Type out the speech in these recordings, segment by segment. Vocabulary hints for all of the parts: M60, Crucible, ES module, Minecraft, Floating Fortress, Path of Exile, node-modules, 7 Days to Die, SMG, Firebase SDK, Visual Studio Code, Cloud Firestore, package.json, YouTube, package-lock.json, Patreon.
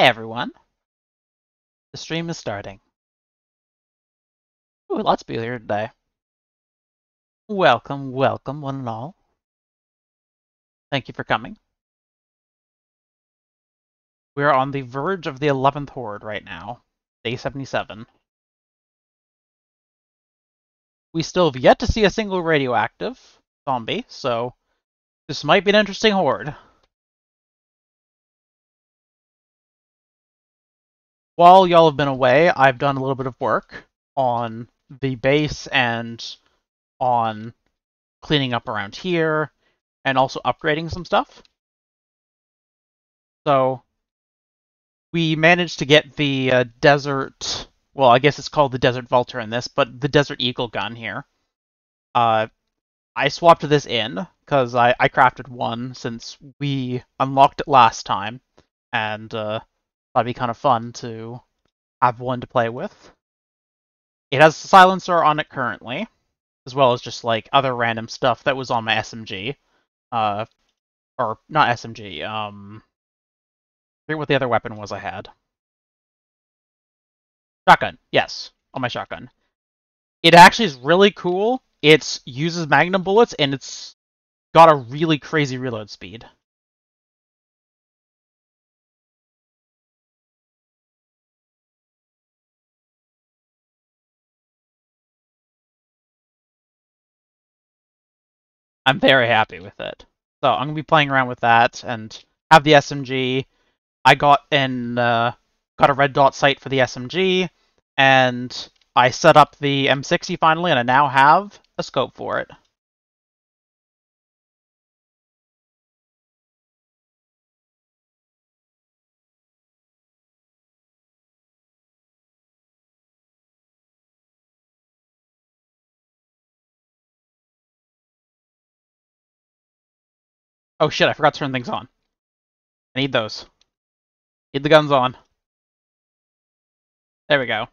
Hey everyone, the stream is starting. Ooh, lots of people here today. Welcome, welcome one and all. Thank you for coming. We are on the verge of the 11th horde right now, day 77. We still have yet to see a single radioactive zombie, so this might be an interesting horde. While y'all have been away, I've done a little bit of work on the base and on cleaning up around here and also upgrading some stuff. So we managed to get the desert, well, I guess it's called the Desert Vulture in this, but the Desert Eagle gun here. I swapped this in because I crafted one since we unlocked it last time, and that'd be kind of fun to have one to play with. It has a silencer on it currently, as well as just like other random stuff that was on my SMG. Or not SMG, I forget what the other weapon was I had. Shotgun, yes, on my shotgun. It actually is really cool. It uses magnum bullets and it's got a really crazy reload speed. I'm very happy with it. So I'm going to be playing around with that and have the SMG. I got a red dot sight for the SMG, and I set up the M60 finally, and I now have a scope for it. Oh shit, I forgot to turn things on. I need those. Need the guns on. There we go.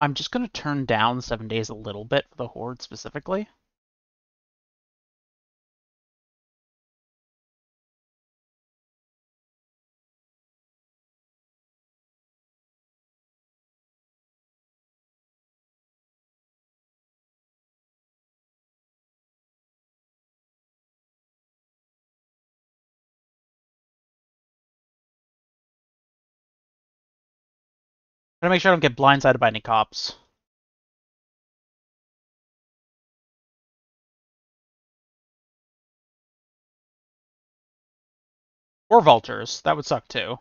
I'm just going to turn down 7 Days a little bit for the horde specifically. I'm gonna make sure I don't get blindsided by any cops. Or vultures, that would suck too.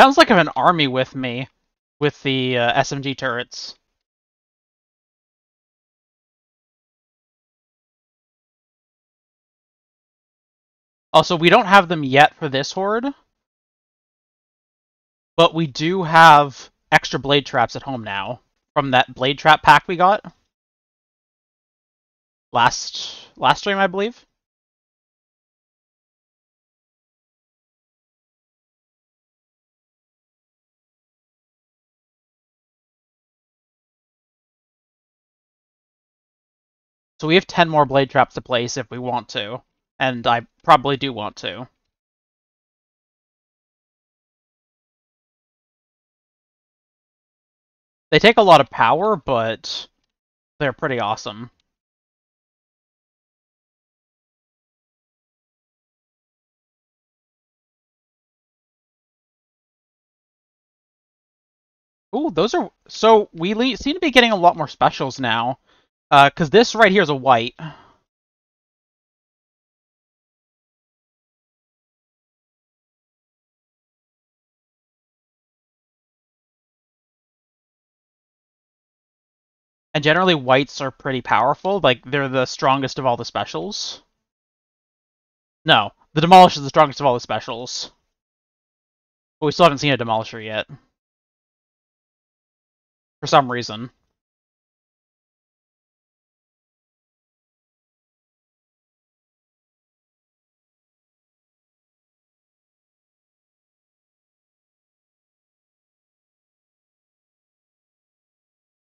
Sounds like I have an army with me, with the SMG turrets. Also, we don't have them yet for this horde, but we do have extra blade traps at home now, from that blade trap pack we got. Last stream, I believe. So we have 10 more blade traps to place if we want to, and I probably do want to. They take a lot of power, but they're pretty awesome. Ooh, those are... So we seem to be getting a lot more specials now. Because this right here is a white. And generally whites are pretty powerful, like they're the strongest of all the specials. No, the Demolish is the strongest of all the specials. But we still haven't seen a demolisher yet. For some reason.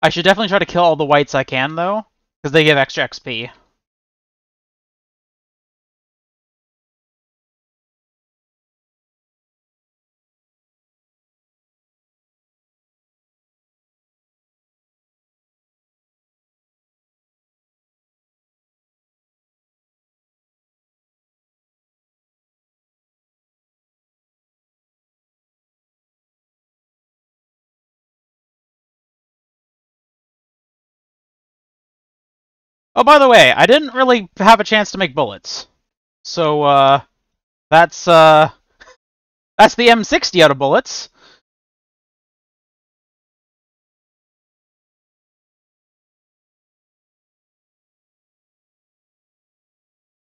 I should definitely try to kill all the whites I can, though, because they give extra XP. Oh, by the way, I didn't really have a chance to make bullets. So, that's the M60 out of bullets.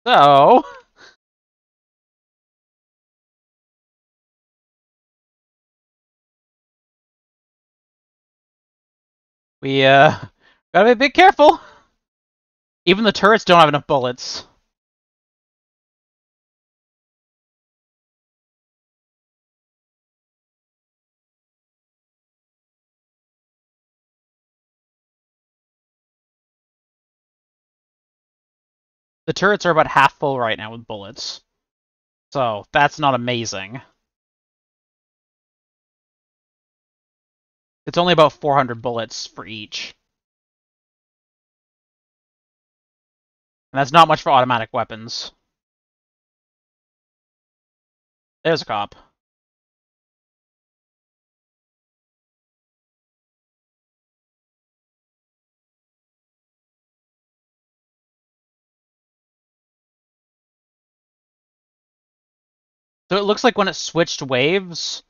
So... we, gotta be a bit careful. Even the turrets don't have enough bullets. The turrets are about half full right now with bullets. So, that's not amazing. It's only about 400 bullets for each. And that's not much for automatic weapons. There's a cop. So it looks like when it switched waves,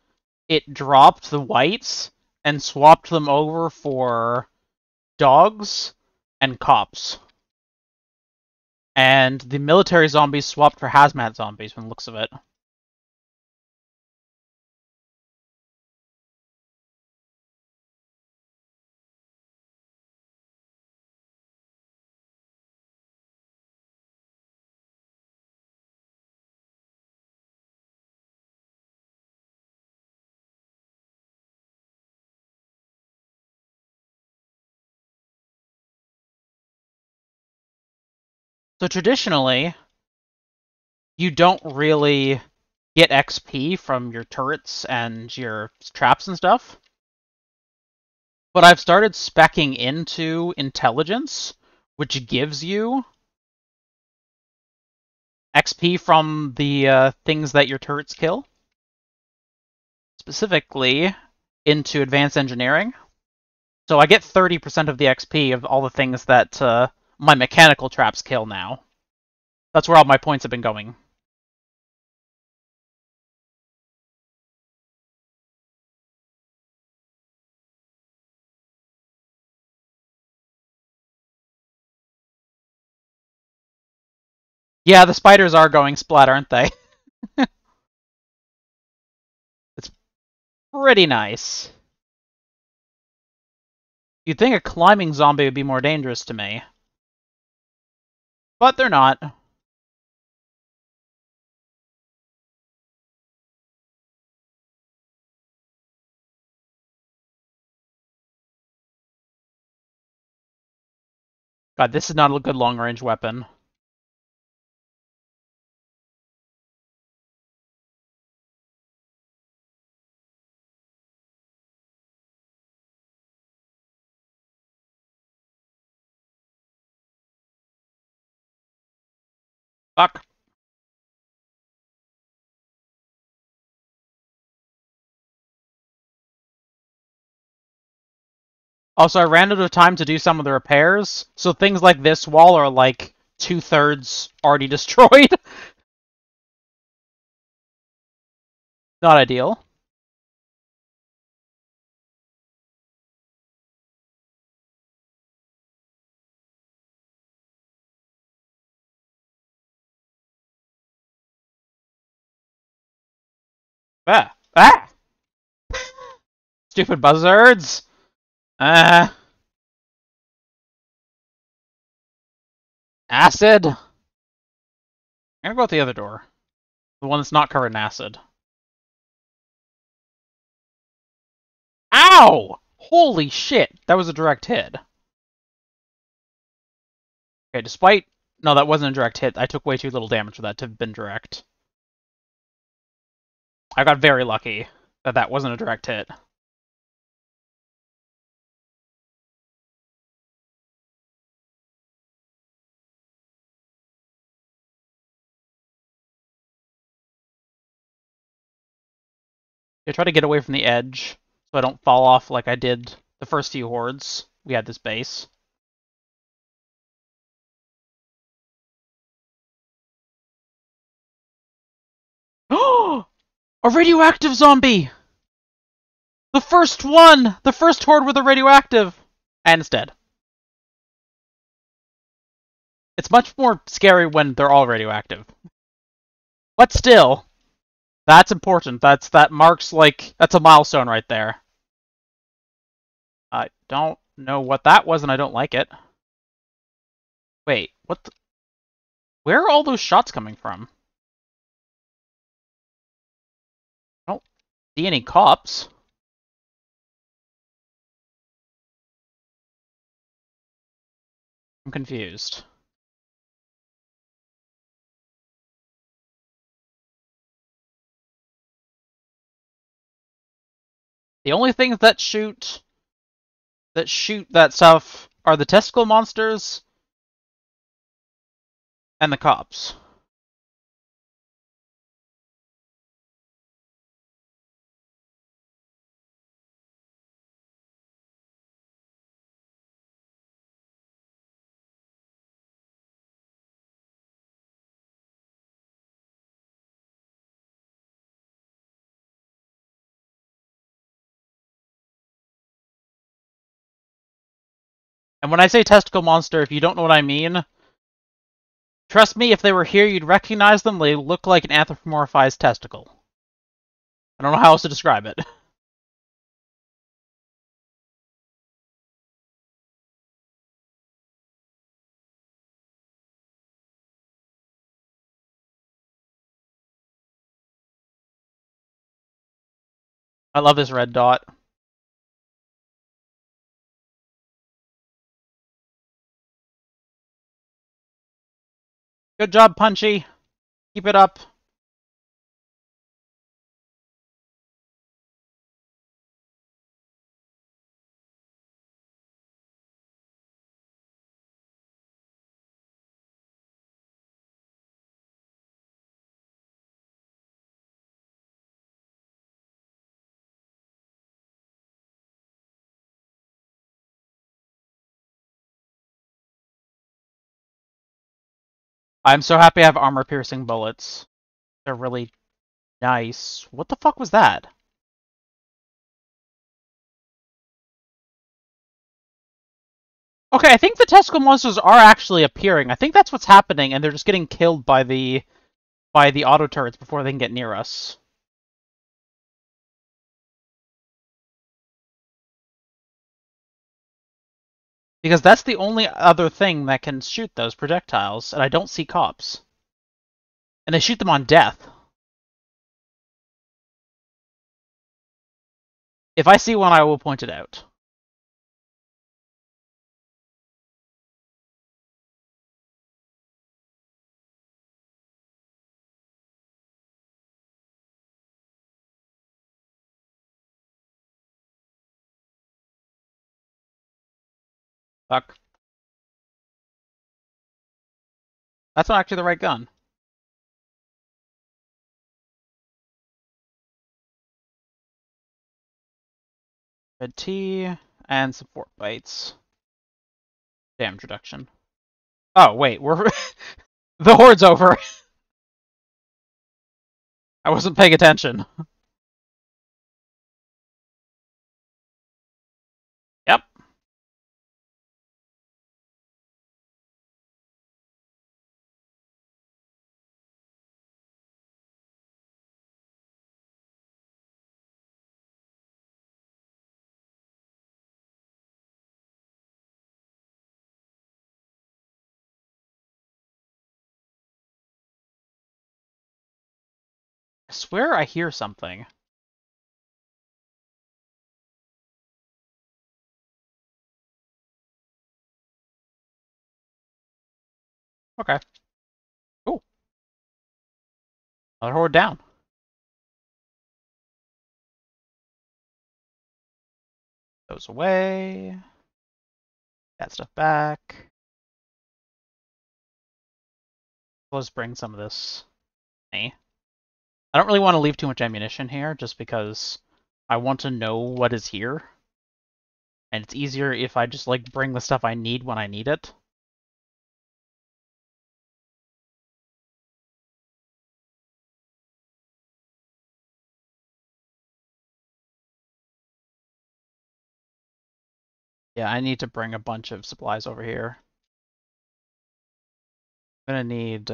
it dropped the whites and swapped them over for dogs and cops. And the military zombies swapped for hazmat zombies from the looks of it. So traditionally, you don't really get XP from your turrets and your traps and stuff. But I've started speccing into intelligence, which gives you XP from the things that your turrets kill. Specifically, into advanced engineering. So I get 30% of the XP of all the things that... my mechanical traps kill now. That's where all my points have been going. Yeah, the spiders are going splat, aren't they? It's pretty nice. You'd think a climbing zombie would be more dangerous to me. But they're not. God, this is not a good long-range weapon. Fuck. Also, I ran out of time to do some of the repairs, so things like this wall are like 2/3 already destroyed. Not ideal. Ah! Ah! stupid buzzards. Acid. I'm gonna go out the other door. The one that's not covered in acid. Ow! Holy shit, that was a direct hit. Okay, despite... No, that wasn't a direct hit. I took way too little damage for that to have been direct. I got very lucky that that wasn't a direct hit. I try to get away from the edge so I don't fall off like I did the first few hordes we had this base. Oh! A radioactive zombie! The first one! The first horde with a radioactive! And it's dead. It's much more scary when they're all radioactive. But still... That's important. That marks, like, that's a milestone right there. I don't know what that was, and I don't like it. Wait, what the... Where are all those shots coming from? I don't see any cops. I'm confused. The only things that shoot that stuff are the testicle monsters and the cops. And when I say testicle monster, if you don't know what I mean, trust me, if they were here, you'd recognize them. They look like an anthropomorphized testicle. I don't know how else to describe it. I love this red dot. Good job, Punchy. Keep it up. I'm so happy I have armor-piercing bullets. They're really nice. What the fuck was that? Okay, I think the testicle monsters are actually appearing. I think that's what's happening, and they're just getting killed by the auto turrets before they can get near us. Because that's the only other thing that can shoot those projectiles, and I don't see cops. And they shoot them on death. If I see one, I will point it out. Fuck. That's not actually the right gun. Red tea and support bites. Damage reduction. Oh wait, we're the horde's over. I wasn't paying attention. I swear I hear something. Okay. Cool. Another horde down. Those away. That stuff back. Let's bring some of this. I don't really want to leave too much ammunition here, just because I want to know what is here. And it's easier if I just like bring the stuff I need when I need it. Yeah, I need to bring a bunch of supplies over here. I'm gonna need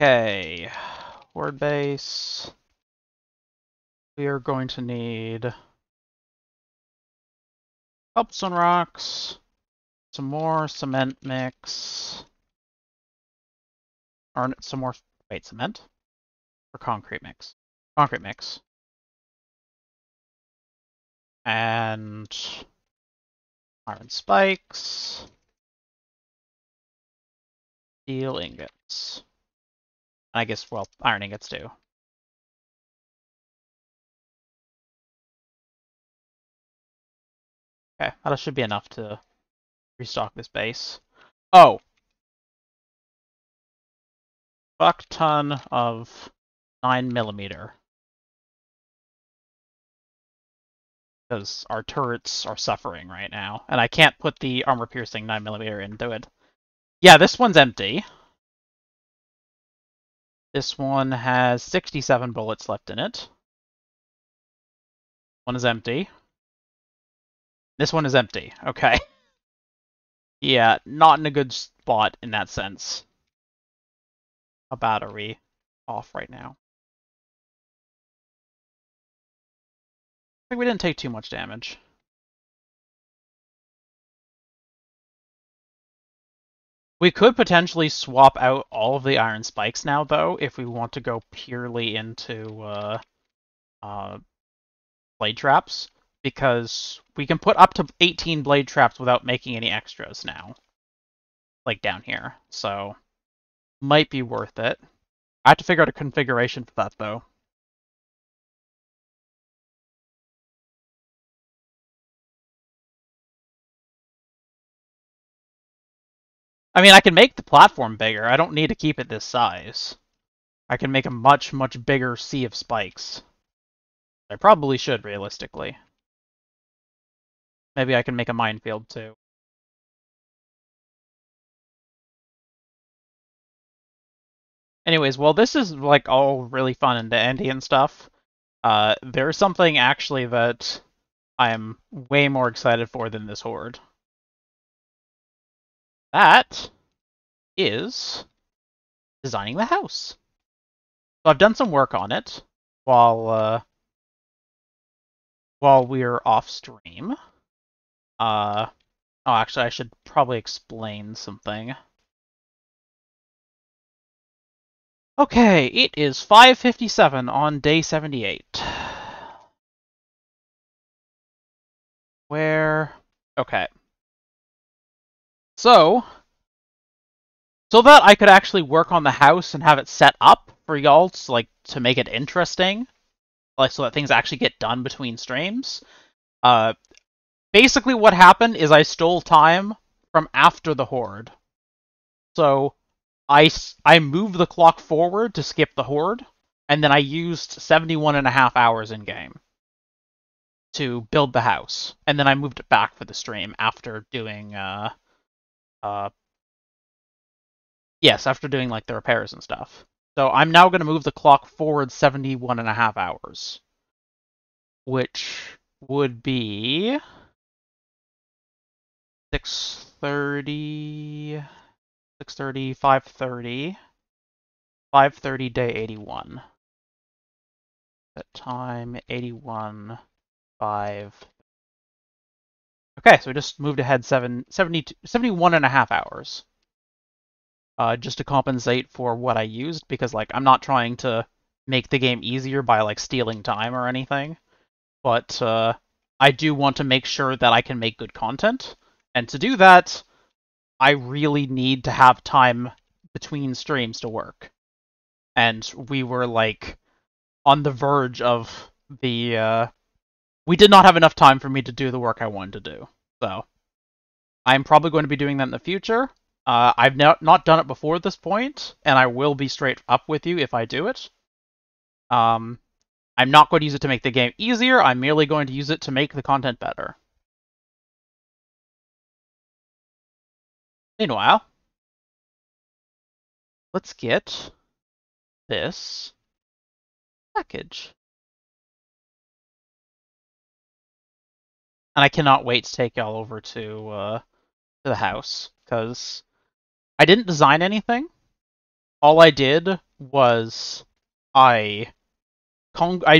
okay, word base. We are going to need cobblestone rocks, some more cement mix, or some more, wait, cement or concrete mix? Concrete mix. And iron spikes. Steel ingots. I guess, well, iron ingots too. Okay, that should be enough to restock this base. Oh! Fuck ton of 9mm. Because our turrets are suffering right now, and I can't put the armor-piercing 9mm into it. Yeah, this one's empty. This one has 67 bullets left in it. One is empty. This one is empty. Okay. Yeah, not in a good spot in that sense. How bad are we off right now? I think we didn't take too much damage. We could potentially swap out all of the iron spikes now, though, if we want to go purely into blade traps, because we can put up to 18 blade traps without making any extras now, like down here. So, might be worth it. I have to figure out a configuration for that, though. I mean, I can make the platform bigger. I don't need to keep it this size. I can make a much, much bigger sea of spikes. I probably should, realistically. Maybe I can make a minefield, too. Anyways, well, this is, like, all really fun and dandy and stuff. There's something, actually, that I'm way more excited for than this horde. That is designing the house. So I've done some work on it while we're off stream. Oh, actually, I should probably explain something. Okay, it is 5:57 on day 78. Where? Okay. So that I could actually work on the house and have it set up for y'all to make it interesting, so that things actually get done between streams. Basically what happened is I stole time from after the horde. So I moved the clock forward to skip the horde, and then I used 71.5 hours in game to build the house, and then I moved it back for the stream after doing after doing like the repairs and stuff. So I'm now going to move the clock forward 71.5 hours, which would be 6:30, 5:30 day 81. That time 81, 5. Okay, so we just moved ahead 71.5 hours. just to compensate for what I used, because like I'm not trying to make the game easier by like stealing time or anything, but I do want to make sure that I can make good content, and to do that I really need to have time between streams to work. And we were like on the verge of the we did not have enough time for me to do the work I wanted to do, so I'm probably going to be doing that in the future. I've not done it before at this point, and I will be straight up with you if I do it. I'm not going to use it to make the game easier, I'm merely going to use it to make the content better. Meanwhile, let's get this package. And I cannot wait to take y'all over to the house, because I didn't design anything. All I did was I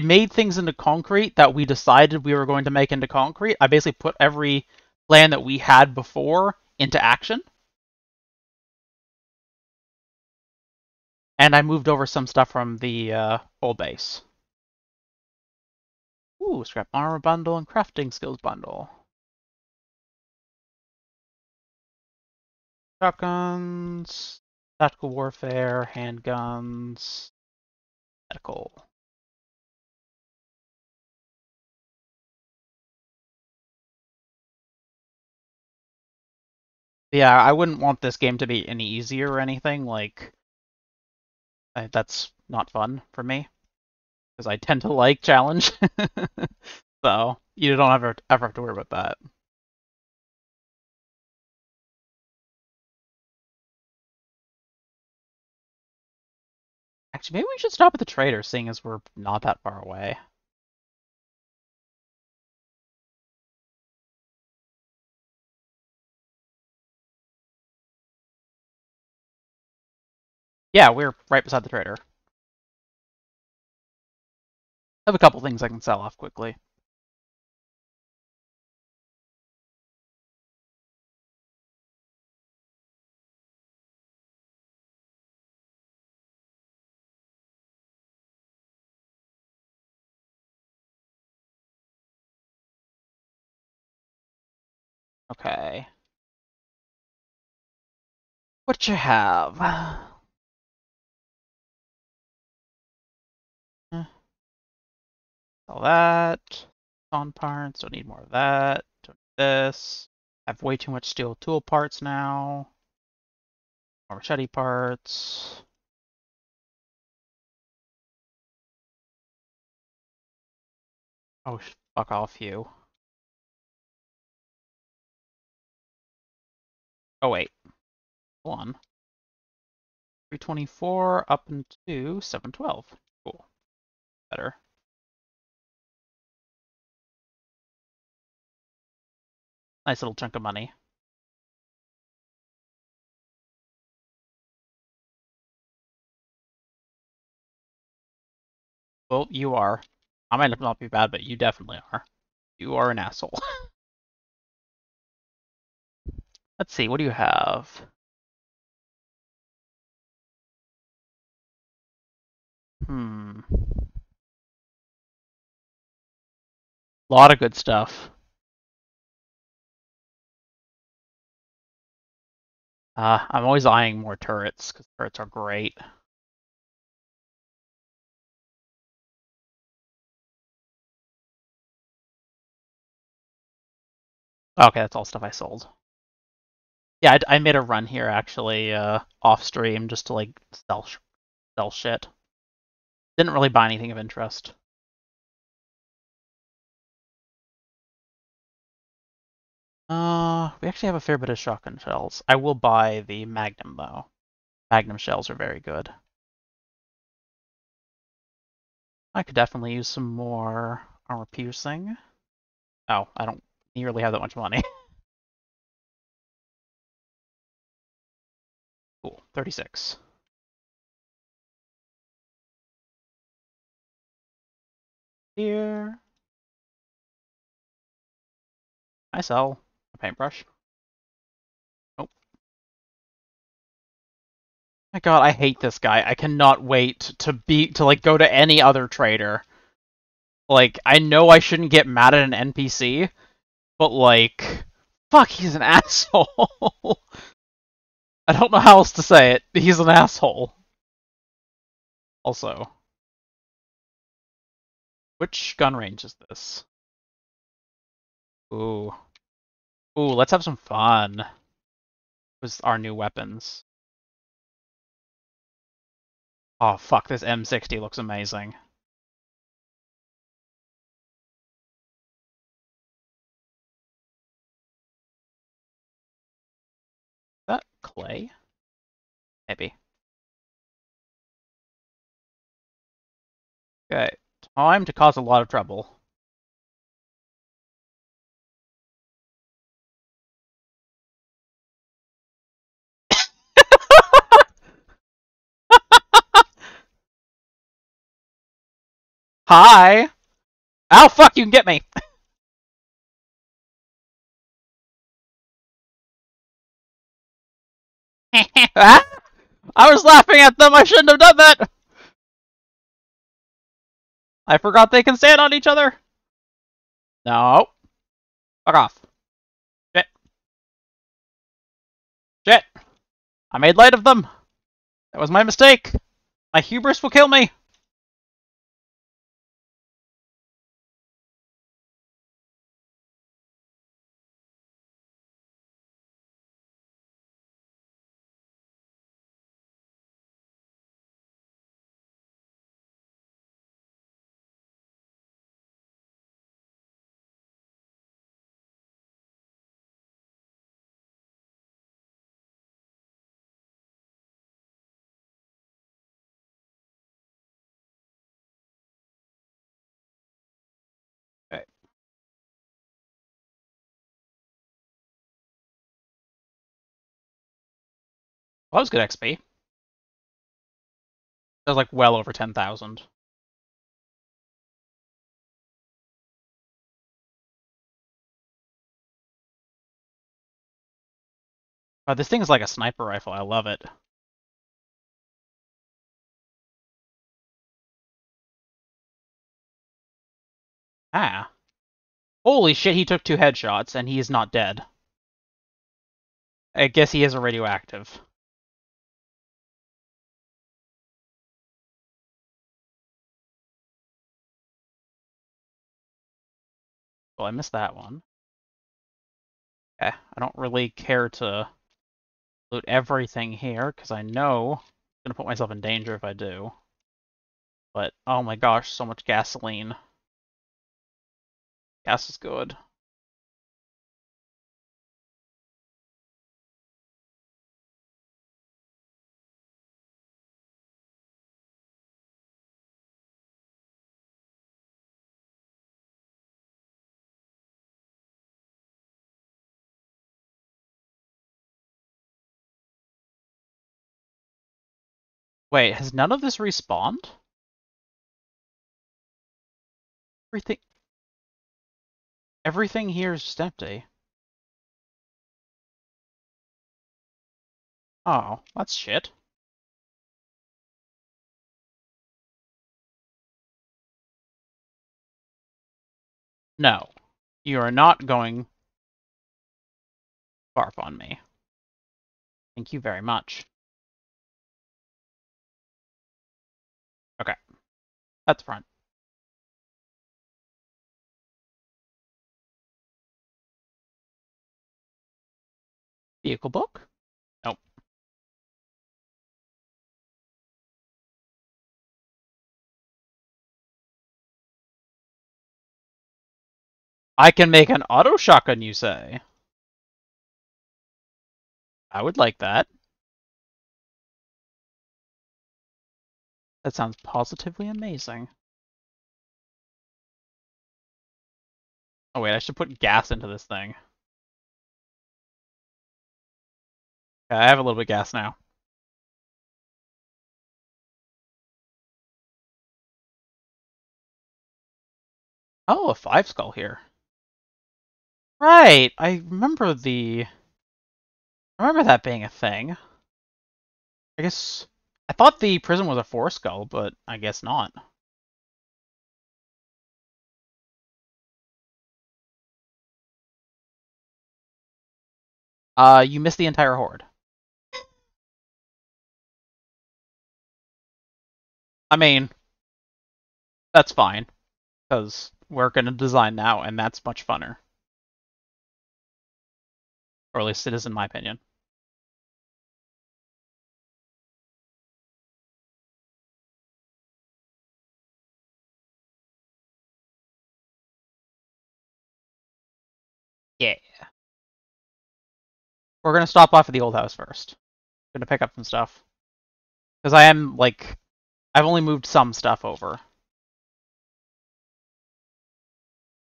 made things into concrete that we decided we were going to make into concrete. I basically put every plan that we had before into action. And I moved over some stuff from the old base. Ooh, scrap armor bundle and crafting skills bundle. Shotguns, tactical warfare, handguns, medical. Yeah, I wouldn't want this game to be any easier or anything, like, that's not fun for me, because I tend to like challenge, so you don't ever have to worry about that. Actually, maybe we should stop at the trader, seeing as we're not that far away. Yeah, we're right beside the trader. I have a couple things I can sell off quickly. Okay. What you have? All that. On parts, don't need more of that. Don't need this. I have way too much steel tool parts now. More machete parts. Oh, fuck off you. Oh wait, hold on. 324 up into 712. Cool. Better. Nice little chunk of money. Well, you are. I might not be bad, but you definitely are. You are an asshole. Let's see, what do you have? A lot of good stuff. I'm always eyeing more turrets, because turrets are great. Okay, that's all stuff I sold. Yeah, I made a run here, actually, off stream, just to, like, sell shit. Didn't really buy anything of interest. We actually have a fair bit of shotgun shells. I will buy the Magnum, though. Magnum shells are very good. I could definitely use some more armor piercing. Oh, I don't nearly have that much money. Cool, 36. Here. I sell a paintbrush. Oh. My God, I hate this guy. I cannot wait to go to any other trader. Like, I know I shouldn't get mad at an NPC, but like, fuck, he's an asshole. I don't know how else to say it. He's an asshole. Also, which gun range is this? Ooh. Ooh, let's have some fun with our new weapons. Oh fuck, this M60 looks amazing. Is that clay? Maybe. Okay, time to cause a lot of trouble. Hi! Ow, fuck, you can get me! I was laughing at them, I shouldn't have done that! I forgot they can stand on each other! No. Fuck off. Shit. Shit. I made light of them! That was my mistake! My hubris will kill me! Well, that was good XP. That was like well over 10,000. Wow, this thing is like a sniper rifle. I love it. Ah. Holy shit, he took 2 headshots and he is not dead. I guess he is a radioactive. Well, I missed that one. Yeah, I don't really care to loot everything here, because I know I'm going to put myself in danger if I do. But, oh my gosh, so much gasoline. Gas is good. Wait, has none of this respawned? Everything here is just empty. Oh, that's shit. No, you are not going barf on me. Thank you very much. Okay, that's front. Vehicle book? Nope. I can make an auto shotgun, you say? I would like that. That sounds positively amazing. Oh wait, I should put gas into this thing. Okay, I have a little bit of gas now. Oh, a 5 skull here. Right, I remember that being a thing. I guess... I thought the prison was a four skull, but I guess not. You missed the entire horde. I mean, that's fine, because we're going to design now, and that's much funner. Or at least it is, in my opinion. Yeah. We're going to stop off at the old house first. Going to pick up some stuff. Because I am, like... I've only moved some stuff over.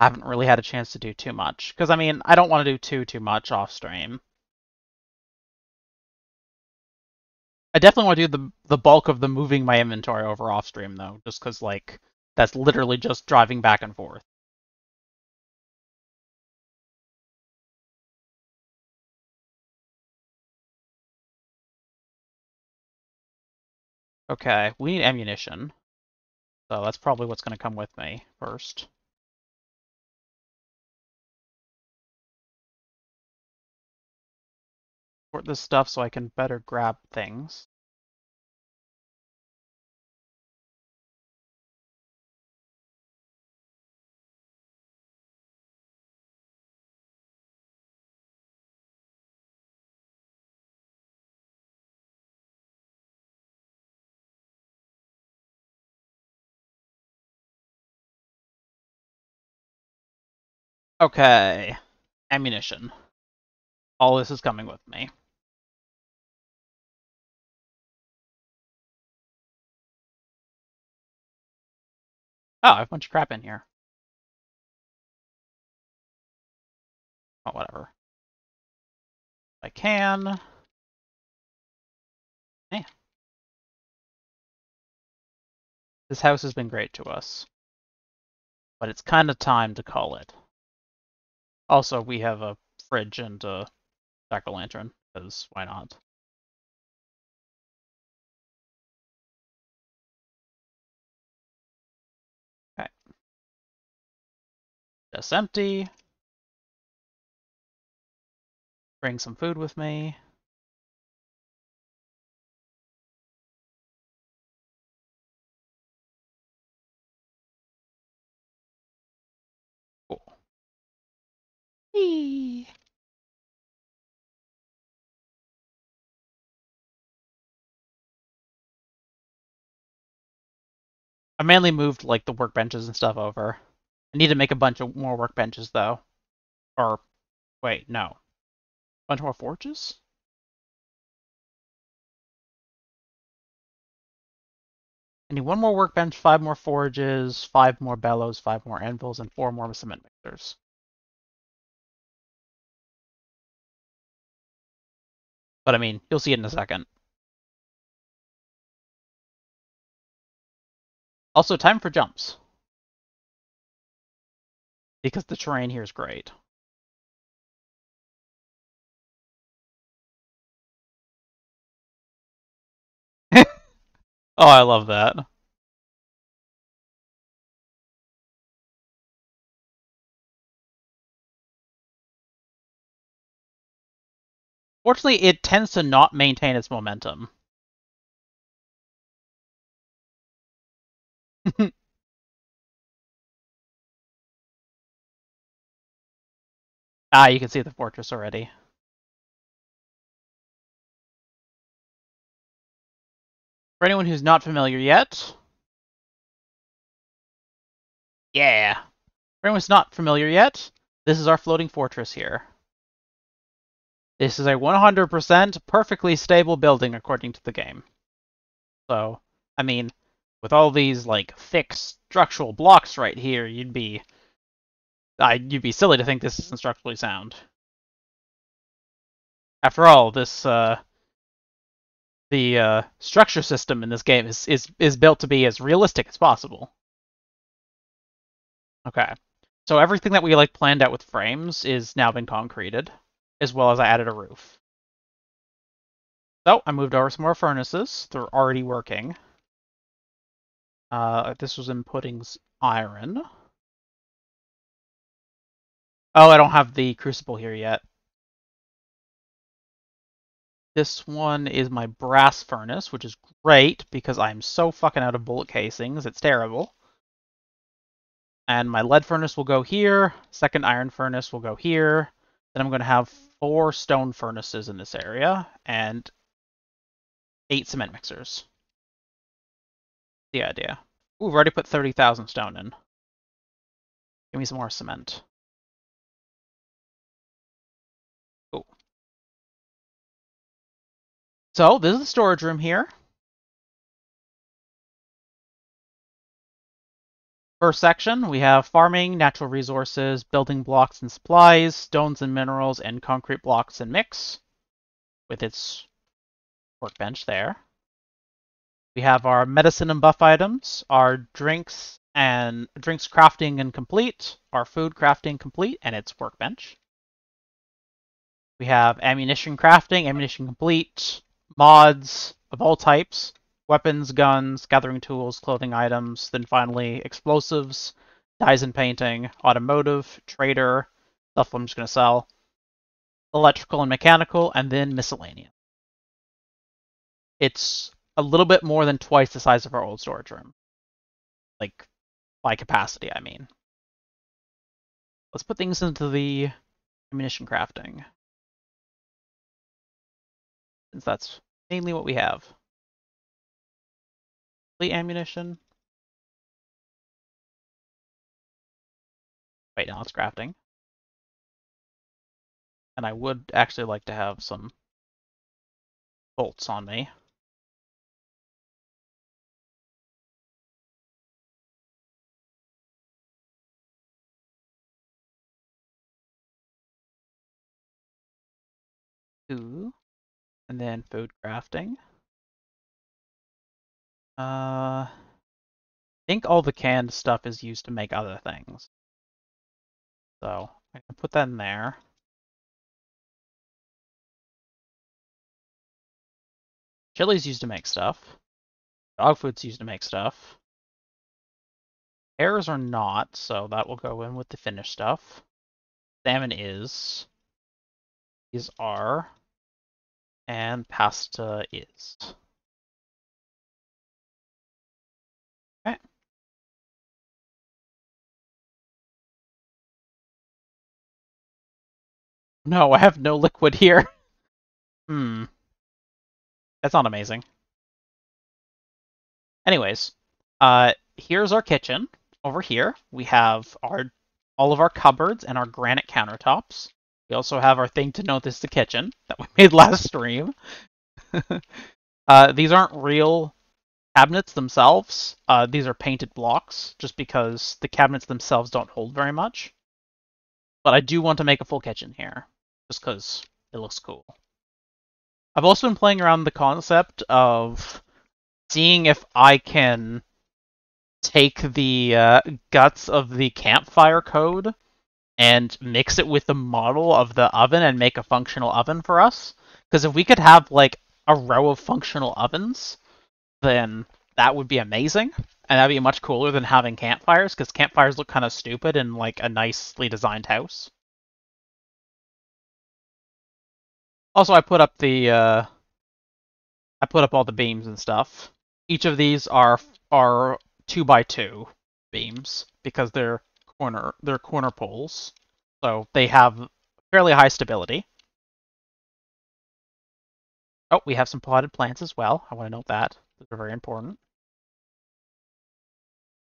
I haven't really had a chance to do too much. Because, I mean, I don't want to do too much off stream. I definitely want to do the bulk of the moving my inventory over off stream, though. Just because, like, that's literally just driving back and forth. Okay, we need ammunition, so that's probably what's going to come with me first. Sort this stuff so I can better grab things. Okay, ammunition. All this is coming with me. Oh, I have a bunch of crap in here. Oh, whatever. I can. Yeah. This house has been great to us, but it's kind of time to call it. Also, we have a fridge and a jack-o'-lantern, because why not? Okay. Just empty. Bring some food with me. Eee. I mainly moved like the workbenches and stuff over. I need to make a bunch of more workbenches though. Or wait, no. A bunch more forges? I need one more workbench, 5 more forges, 5 more bellows, 5 more anvils, and 4 more cement mixers. But I mean, you'll see it in a second. Also, time for jumps. Because the terrain here is great. Oh, I love that. Fortunately, it tends to not maintain its momentum. Ah, you can see the fortress already. For anyone who's not familiar yet... Yeah! For anyone who's not familiar yet, this is our floating fortress here. This is a 100% perfectly stable building according to the game. So, I mean, with all these like thick structural blocks right here, you'd be silly to think this isn't structurally sound. After all, this the structure system in this game is built to be as realistic as possible. Okay, so everything that we like planned out with frames is now been concreted, as well as I added a roof. So I moved over some more furnaces. They're already working. This was inputting's iron. Oh, I don't have the crucible here yet. This one is my brass furnace, which is great because I'm so fucking out of bullet casings. It's terrible. And my lead furnace will go here. Second iron furnace will go here. Then I'm going to have 4 stone furnaces in this area and 8 cement mixers. The idea. Ooh, we've already put 30,000 stone in. Give me some more cement. Ooh. So this is the storage room here. First section, we have farming, natural resources, building blocks and supplies, stones and minerals, and concrete blocks and mix, with its workbench there. We have our medicine and buff items, our drinks crafting and complete, our food crafting complete, and its workbench. We have ammunition crafting, ammunition complete, mods of all types. Weapons, guns, gathering tools, clothing items, then finally explosives, dyes and painting, automotive, trader, stuff I'm just going to sell, electrical and mechanical, and then miscellaneous. It's a little bit more than twice the size of our old storage room. Like, by capacity, I mean. Let's put things into the ammunition crafting, since that's mainly what we have. Ammunition. Wait, now it's crafting. And I would actually like to have some bolts on me. Ooh. And then food crafting. I think all the canned stuff is used to make other things. So I can put that in there. Chili's used to make stuff. Dog food's used to make stuff. Pears are not, so that will go in with the finished stuff. Salmon is. These are. And pasta is. Okay. No, I have no liquid here. That's not amazing. Anyways, here's our kitchen. Over here, we have all of our cupboards and our granite countertops. We also have our thing to notice the kitchen that we made last stream. These aren't real cabinets themselves, these are painted blocks, just because the cabinets themselves don't hold very much. But I do want to make a full kitchen here, just because it looks cool. I've also been playing around the concept of seeing if I can take the guts of the campfire code and mix it with the model of the oven and make a functional oven for us. Because if we could have, like, a row of functional ovens, then that would be amazing, and that'd be much cooler than having campfires, because campfires look kind of stupid in, like, a nicely designed house. Also, I put up all the beams and stuff. Each of these are 2x2 beams because they're corner poles, so they have fairly high stability. Oh, we have some potted plants as well. I want to note that. They're very important.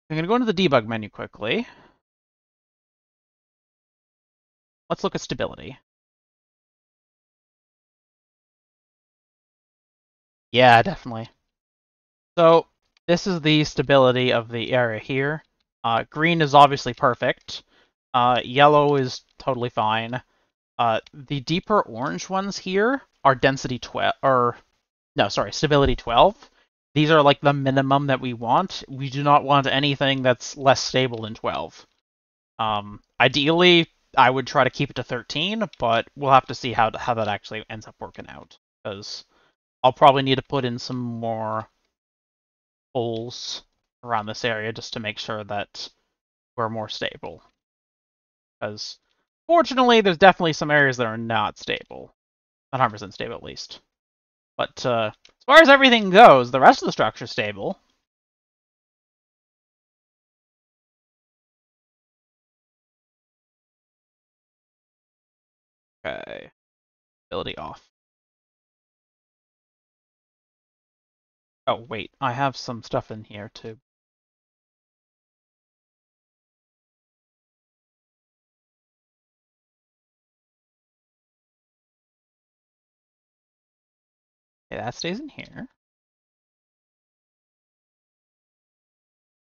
I'm going to go into the debug menu quickly. Let's look at stability. Yeah, definitely. So this is the stability of the area here. Green is obviously perfect. Yellow is totally fine. The deeper orange ones here are density 12, or no, sorry, stability 12. These are like the minimum that we want. We do not want anything that's less stable than 12. Ideally, I would try to keep it to 13, but we'll have to see how that actually ends up working out. Because I'll probably need to put in some more holes around this area just to make sure that we're more stable. Because, fortunately, there's definitely some areas that are not stable. Not 100% stable, at least. But as far as everything goes, the rest of the structure is stable. Okay. Ability off. Oh, wait. I have some stuff in here, too. Okay, that stays in here.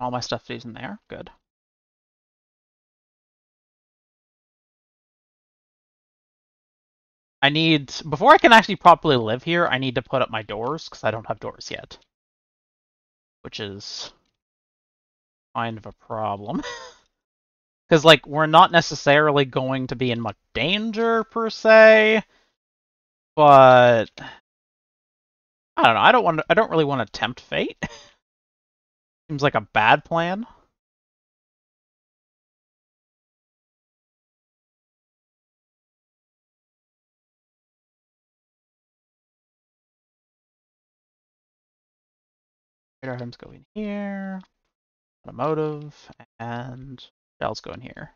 All my stuff stays in there. Good. I need... Before I can actually properly live here, I need to put up my doors, because I don't have doors yet. Which is... kind of a problem. Because, like, we're not necessarily going to be in much danger, per se. But... I don't know. I don't really want to tempt fate. Seems like a bad plan. Radar items go in here. Automotive and shells go in here.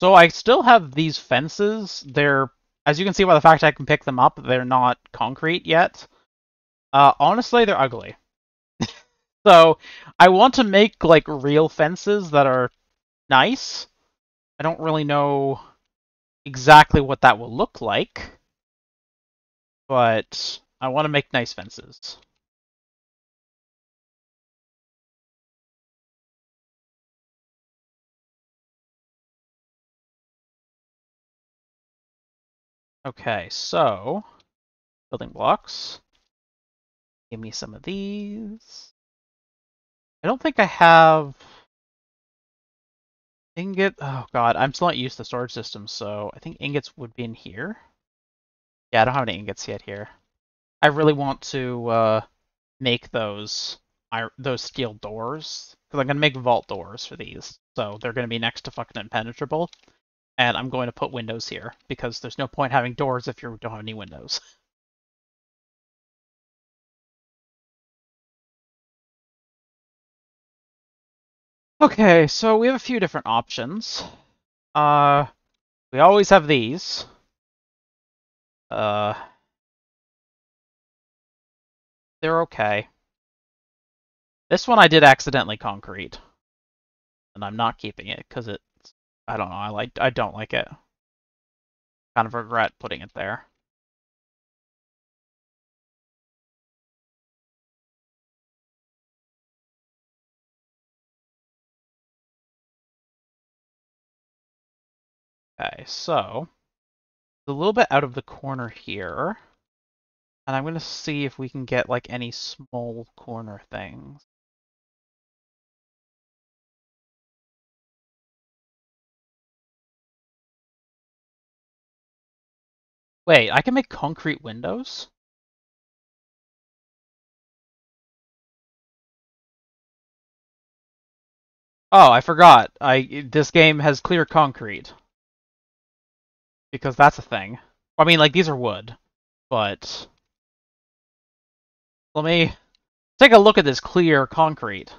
So I still have these fences. They're, as you can see by the fact I can pick them up, they're not concrete yet. Honestly, they're ugly. So I want to make like real fences that are nice. I don't really know exactly what that will look like, but I want to make nice fences. Okay, so, building blocks. Give me some of these. I don't think I have ingot. Oh god, I'm still not used to storage systems, so I think ingots would be in here. Yeah, I don't have any ingots yet here. I really want to make those steel doors, because I'm going to make vault doors for these, so they're going to be next to fucking impenetrable. And I'm going to put windows here, because there's no point having doors if you don't have any windows. Okay, so we have a few different options. We always have these. They're okay. This one I did accidentally concrete. And I'm not keeping it, because it... I don't know, I don't like it. Kind of regret putting it there. Okay, so a little bit out of the corner here. And I'm gonna see if we can get like any small corner things. Wait, I can make concrete windows? Oh, I forgot. This game has clear concrete. Because that's a thing. I mean, like, these are wood. But... let me take a look at this clear concrete.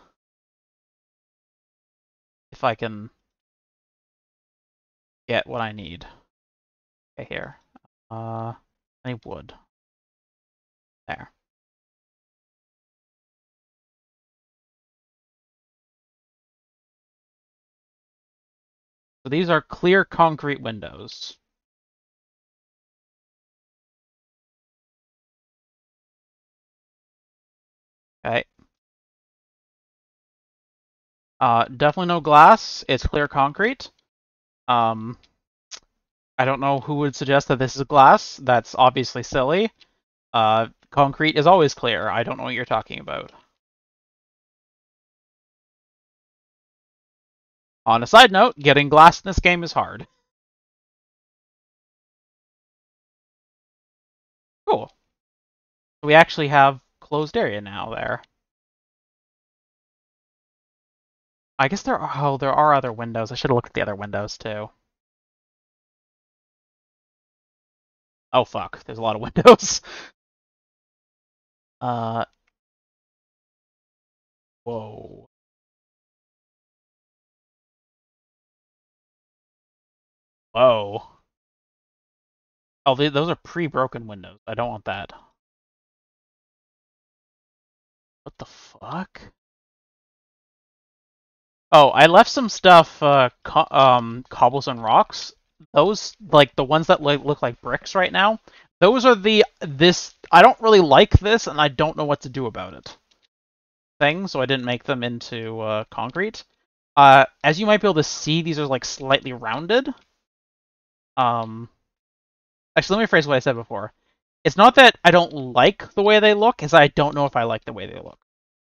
If I can get what I need. Okay, here. I need wood. There. So these are clear concrete windows. Okay. Definitely no glass. It's clear concrete. I don't know who would suggest that this is glass. That's obviously silly. Concrete is always clear. I don't know what you're talking about. On a side note, getting glass in this game is hard. Cool. We actually have closed area now there. I guess there are, oh, there are other windows. I should have looked at the other windows too. Oh fuck, there's a lot of windows. Whoa. Whoa. Oh, those are pre-broken windows. I don't want that. What the fuck? Oh, I left some stuff, cobblestone rocks. Those, like, the ones that look like bricks right now, those are I don't really like this, and I don't know what to do about it. Thing, so I didn't make them into, concrete. As you might be able to see, these are, like, slightly rounded. Actually, let me rephrase what I said before. It's not that I don't like the way they look, it's that I don't know if I like the way they look.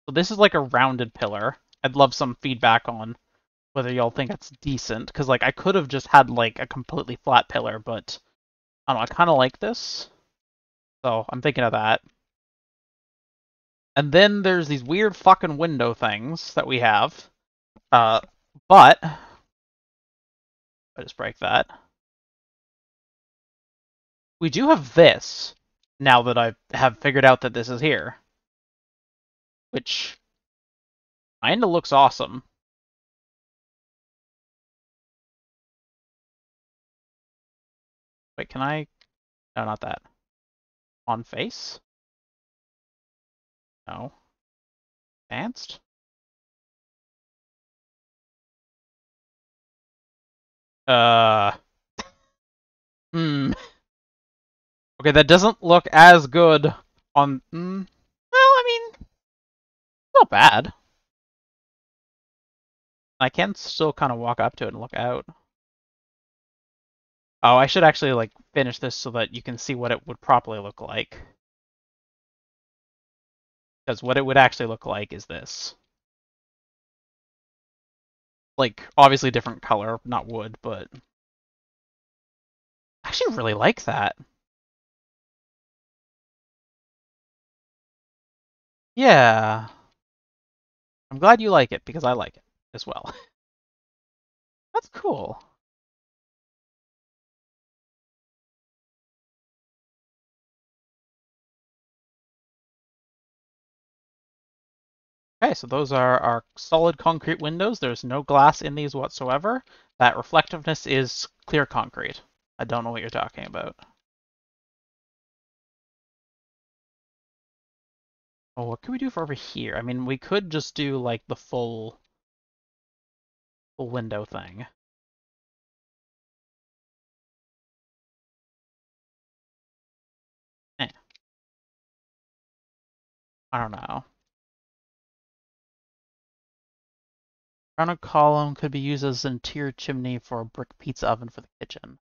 So this is, like, a rounded pillar. I'd love some feedback on whether y'all think that's decent, because, like, I could have just had, like, a completely flat pillar, but I don't know, I kind of like this. So I'm thinking of that. And then there's these weird fucking window things that we have. But I just break that. We do have this, now that I have figured out that this is here. Which kinda looks awesome. Wait, can I? No, not that. On face? No. Advanced? Okay, that doesn't look as good on... Well, I mean... Not bad. I can still kind of walk up to it and look out. Oh, I should actually, like, finish this so that you can see what it would properly look like. Because what it would actually look like is this. Like, obviously different color, not wood, but... I actually really like that. Yeah. I'm glad you like it, because I like it as well. That's cool. Okay, so those are our solid concrete windows. There's no glass in these whatsoever. That reflectiveness is clear concrete. I don't know what you're talking about. Oh, what can we do for over here? I mean, we could just do, like, the full window thing. Eh. I don't know. Rounded column could be used as an interior chimney for a brick pizza oven for the kitchen.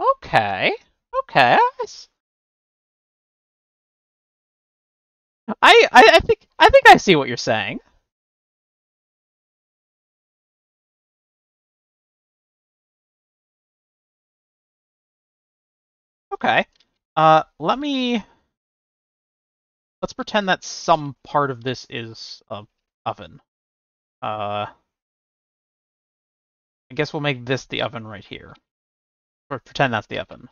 Okay. Okay. I think I see what you're saying. Okay. Let's pretend that some part of this is an oven. I guess we'll make this the oven right here. Or pretend that's the oven.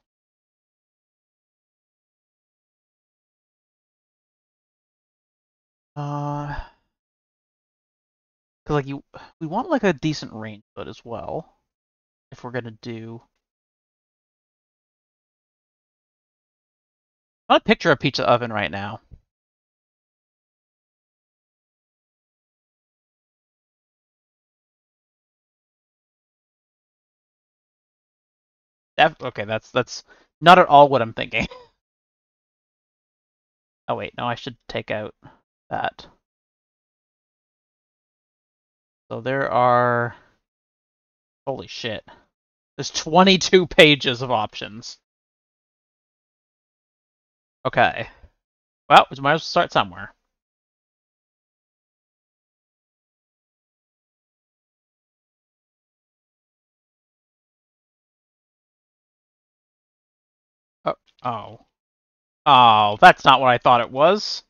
Cause like we want like a decent range of it as well. If we're gonna do I want to picture a pizza oven right now. Okay, that's not at all what I'm thinking. Oh wait, no, I should take out that. So there are... Holy shit. There's 22 pages of options. Okay. Well, we might as well start somewhere. Oh. Oh, that's not what I thought it was.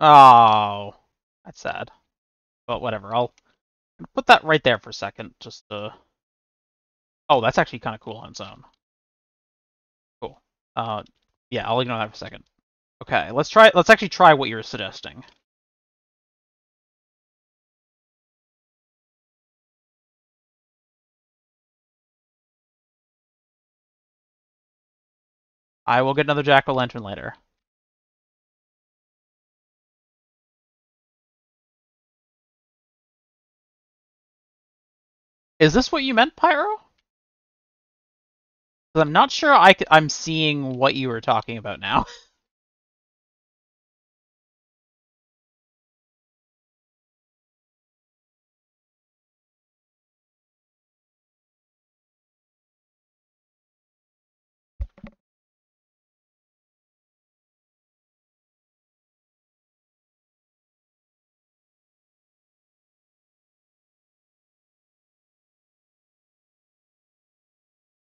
Oh. That's sad. But whatever, I'll put that right there for a second, just to... Oh, that's actually kind of cool on its own. Cool. Yeah, I'll ignore that for a second. Okay, let's actually try what you're suggesting. I will get another jack-o'-lantern later. Is this what you meant, Pyro? 'Cause I'm not sure I'm seeing what you were talking about now.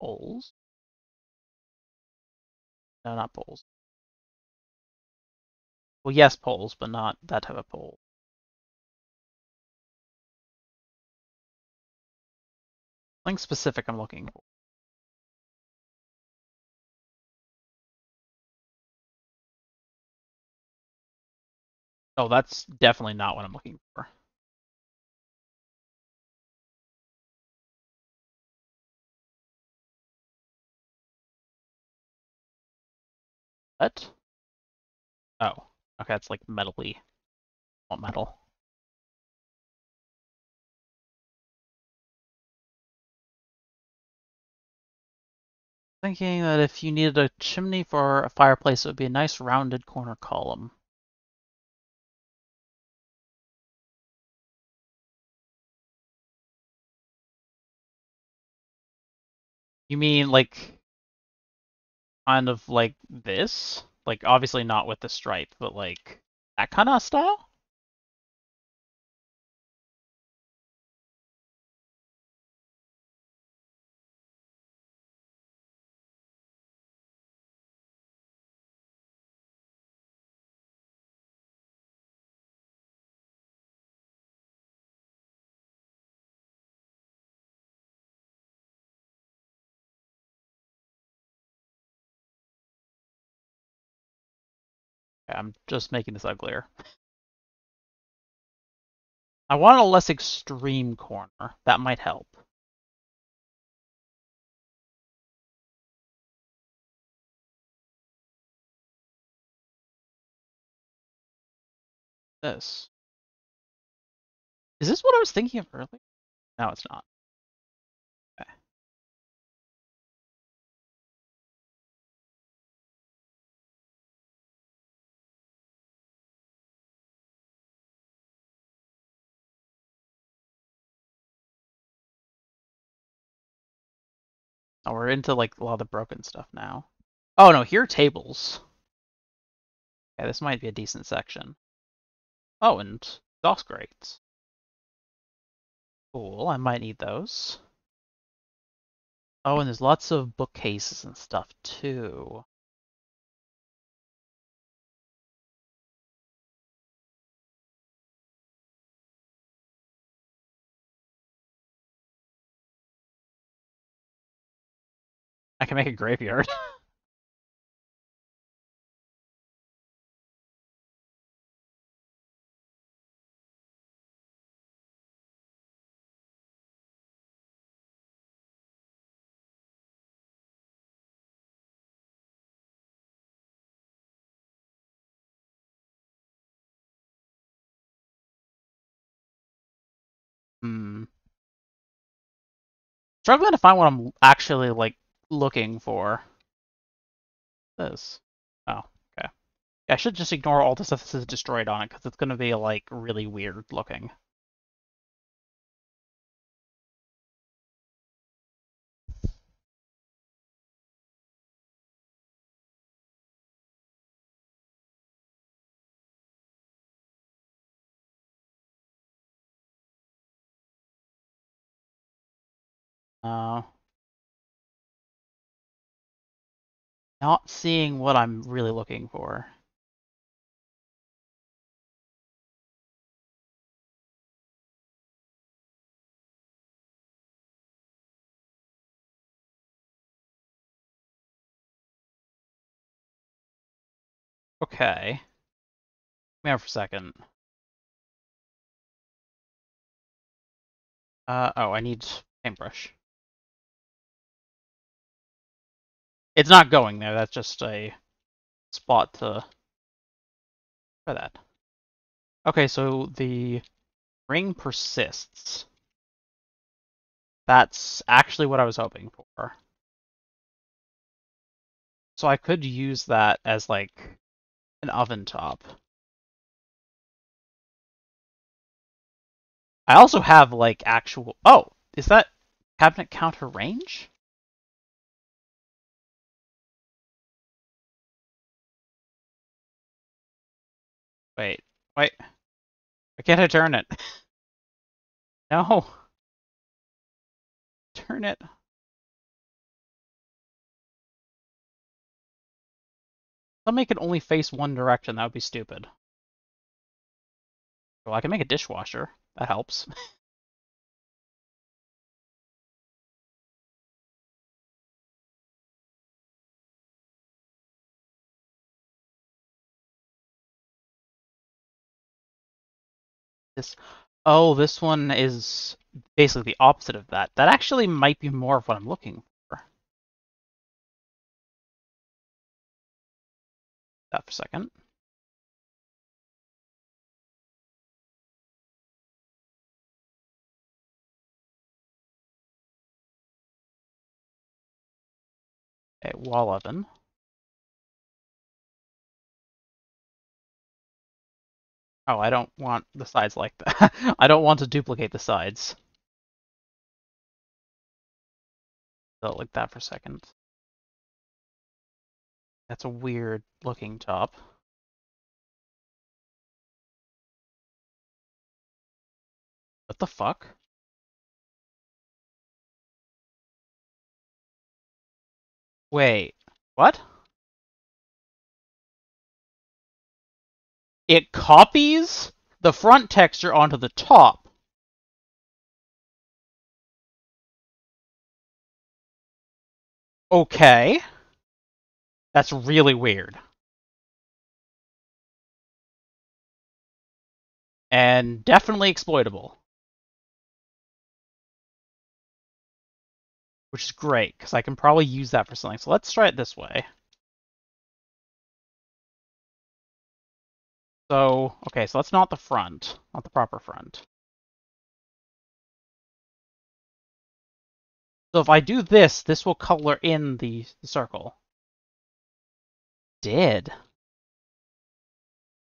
Bowls? No, not bowls. Well, yes, poles, but not that type of pole. Something specific I'm looking for. Oh, that's definitely not what I'm looking for. What? Oh, okay, it's like metal-y. Not metal. Thinking that if you needed a chimney for a fireplace, it would be a nice rounded corner column. You mean like... kind of like this? Like, obviously not with the stripe, but like that kind of style? I'm just making this uglier. I want a less extreme corner. That might help. This. Is this what I was thinking of earlier? No, it's not. Okay. Oh, we're into like a lot of the broken stuff now. Oh no, here are tables. Yeah, this might be a decent section. Oh, and exhaust grates. Cool, I might need those. Oh, and there's lots of bookcases and stuff too. I can make a graveyard. Struggling to find what I'm actually like looking for. This. Oh, okay. I should just ignore all the stuff that says destroyed on it, because it's going to be, like, really weird looking. not seeing what I'm really looking for. Okay. Come here for a second. Oh, I need paintbrush. It's not going there, that's just a spot to try that. Okay, so the ring persists. That's actually what I was hoping for. So I could use that as like an oven top. I also have like actual... Oh, is that cabinet counter range? Wait, wait. Why can't I turn it? No. Turn it. I'll make it only face one direction. That would be stupid. Well, I can make a dishwasher. That helps. This one is basically the opposite of that. That actually might be more of what I'm looking for. That for a second. Okay, wall oven. Oh, I don't want the sides like that. I don't want to duplicate the sides. So like that for a second. That's a weird looking top. What the fuck? Wait, what? It copies the front texture onto the top. Okay. That's really weird. And definitely exploitable. Which is great, because I can probably use that for something. So let's try it this way. So, okay, so that's not the front, not the proper front. So if I do this, this will color in the circle. Did.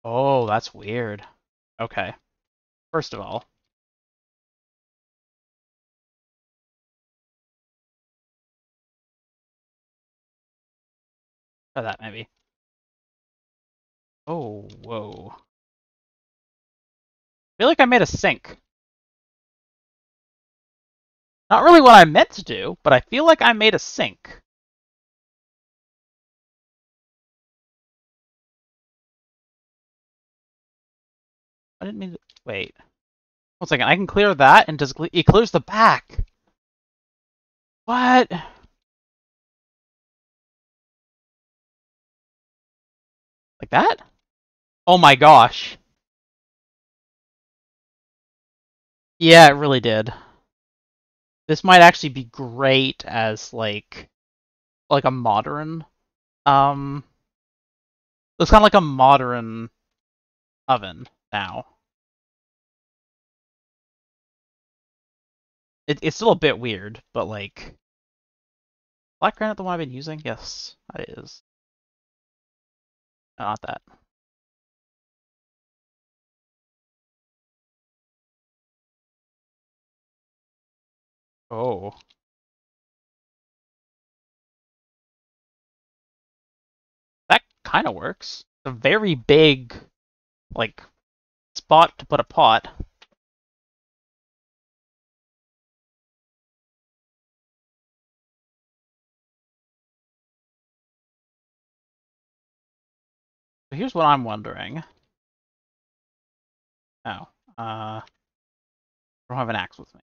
Oh, that's weird. Okay. First of all. Try that, maybe. Oh, whoa. I feel like I made a sink. Not really what I meant to do, but I feel like I made a sink. I didn't mean to... Wait. One second, I can clear that, and does it clears the back! What? Like that? Oh my gosh. Yeah, it really did. This might actually be great as like a modern it's kind of like a modern oven now. It's still a bit weird, but like black granite the one I've been using? Yes, that is. Not that. Oh. That kind of works. It's a very big, like, spot to put a pot. So here's what I'm wondering. Oh, I don't have an axe with me.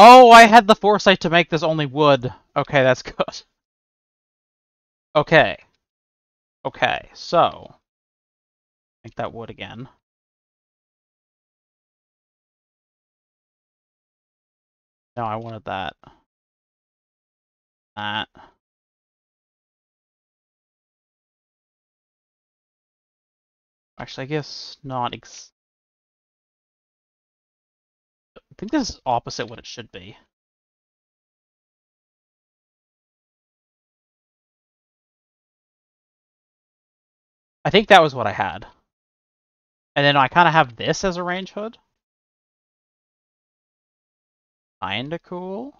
Oh, I had the foresight to make this only wood. Okay, that's good. Okay. Okay, so. Make that wood again. No, I wanted that. That. Actually, I guess not exactly. I think this is opposite what it should be. I think that was what I had. And then I kind of have this as a range hood. Kinda cool.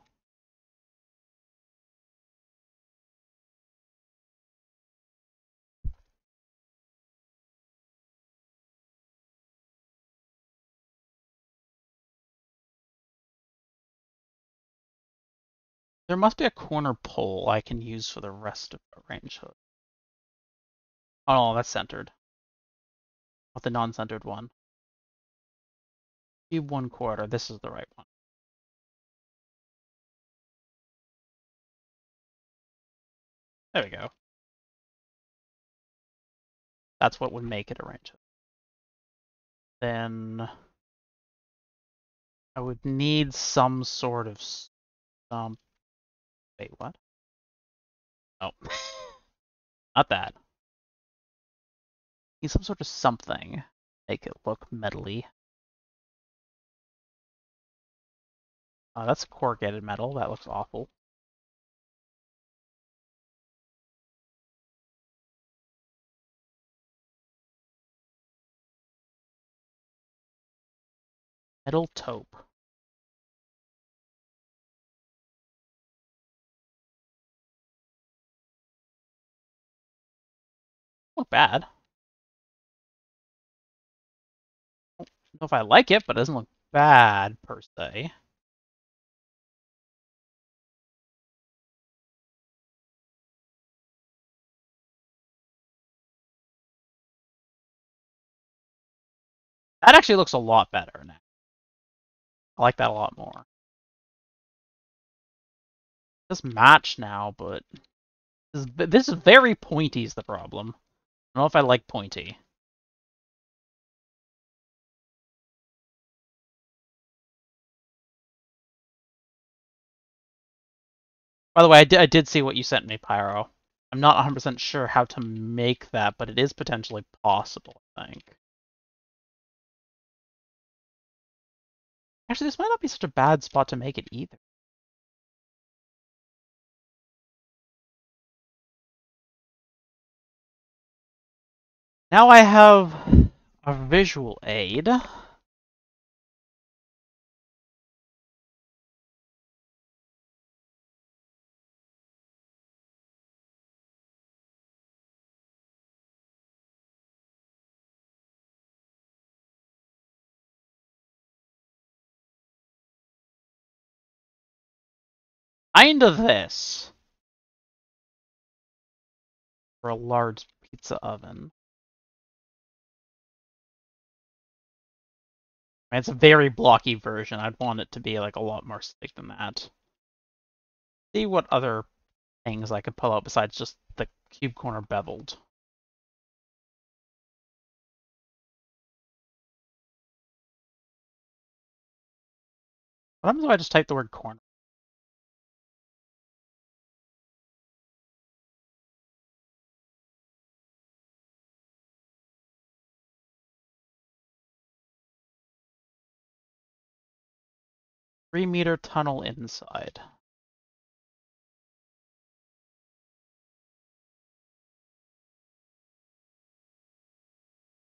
There must be a corner pole I can use for the rest of the range hood. Oh, that's centered. Not the non-centered one. Cube 1/4. This is the right one. There we go. That's what would make it a range hood. Then I would need some sort of stump. Wait, what? Oh. Not that. Need some sort of something. Make it look metal-y. That's corrugated metal. That looks awful. Metal taupe. Look bad. I don't know if I like it, but it doesn't look bad per se. That actually looks a lot better now. I like that a lot more. It does match now, but this is very pointy is the problem. I don't know if I like pointy. By the way, I did see what you sent me, Pyro. I'm not 100% sure how to make that, but it is potentially possible, I think. Actually, this might not be such a bad spot to make it either. Now I have a visual aid. Kind of this for a large pizza oven. It's a very blocky version. I'd want it to be like a lot more thick than that. See what other things I could pull out besides just the cube corner beveled. What happens if I just type the word corner? Three-meter tunnel inside.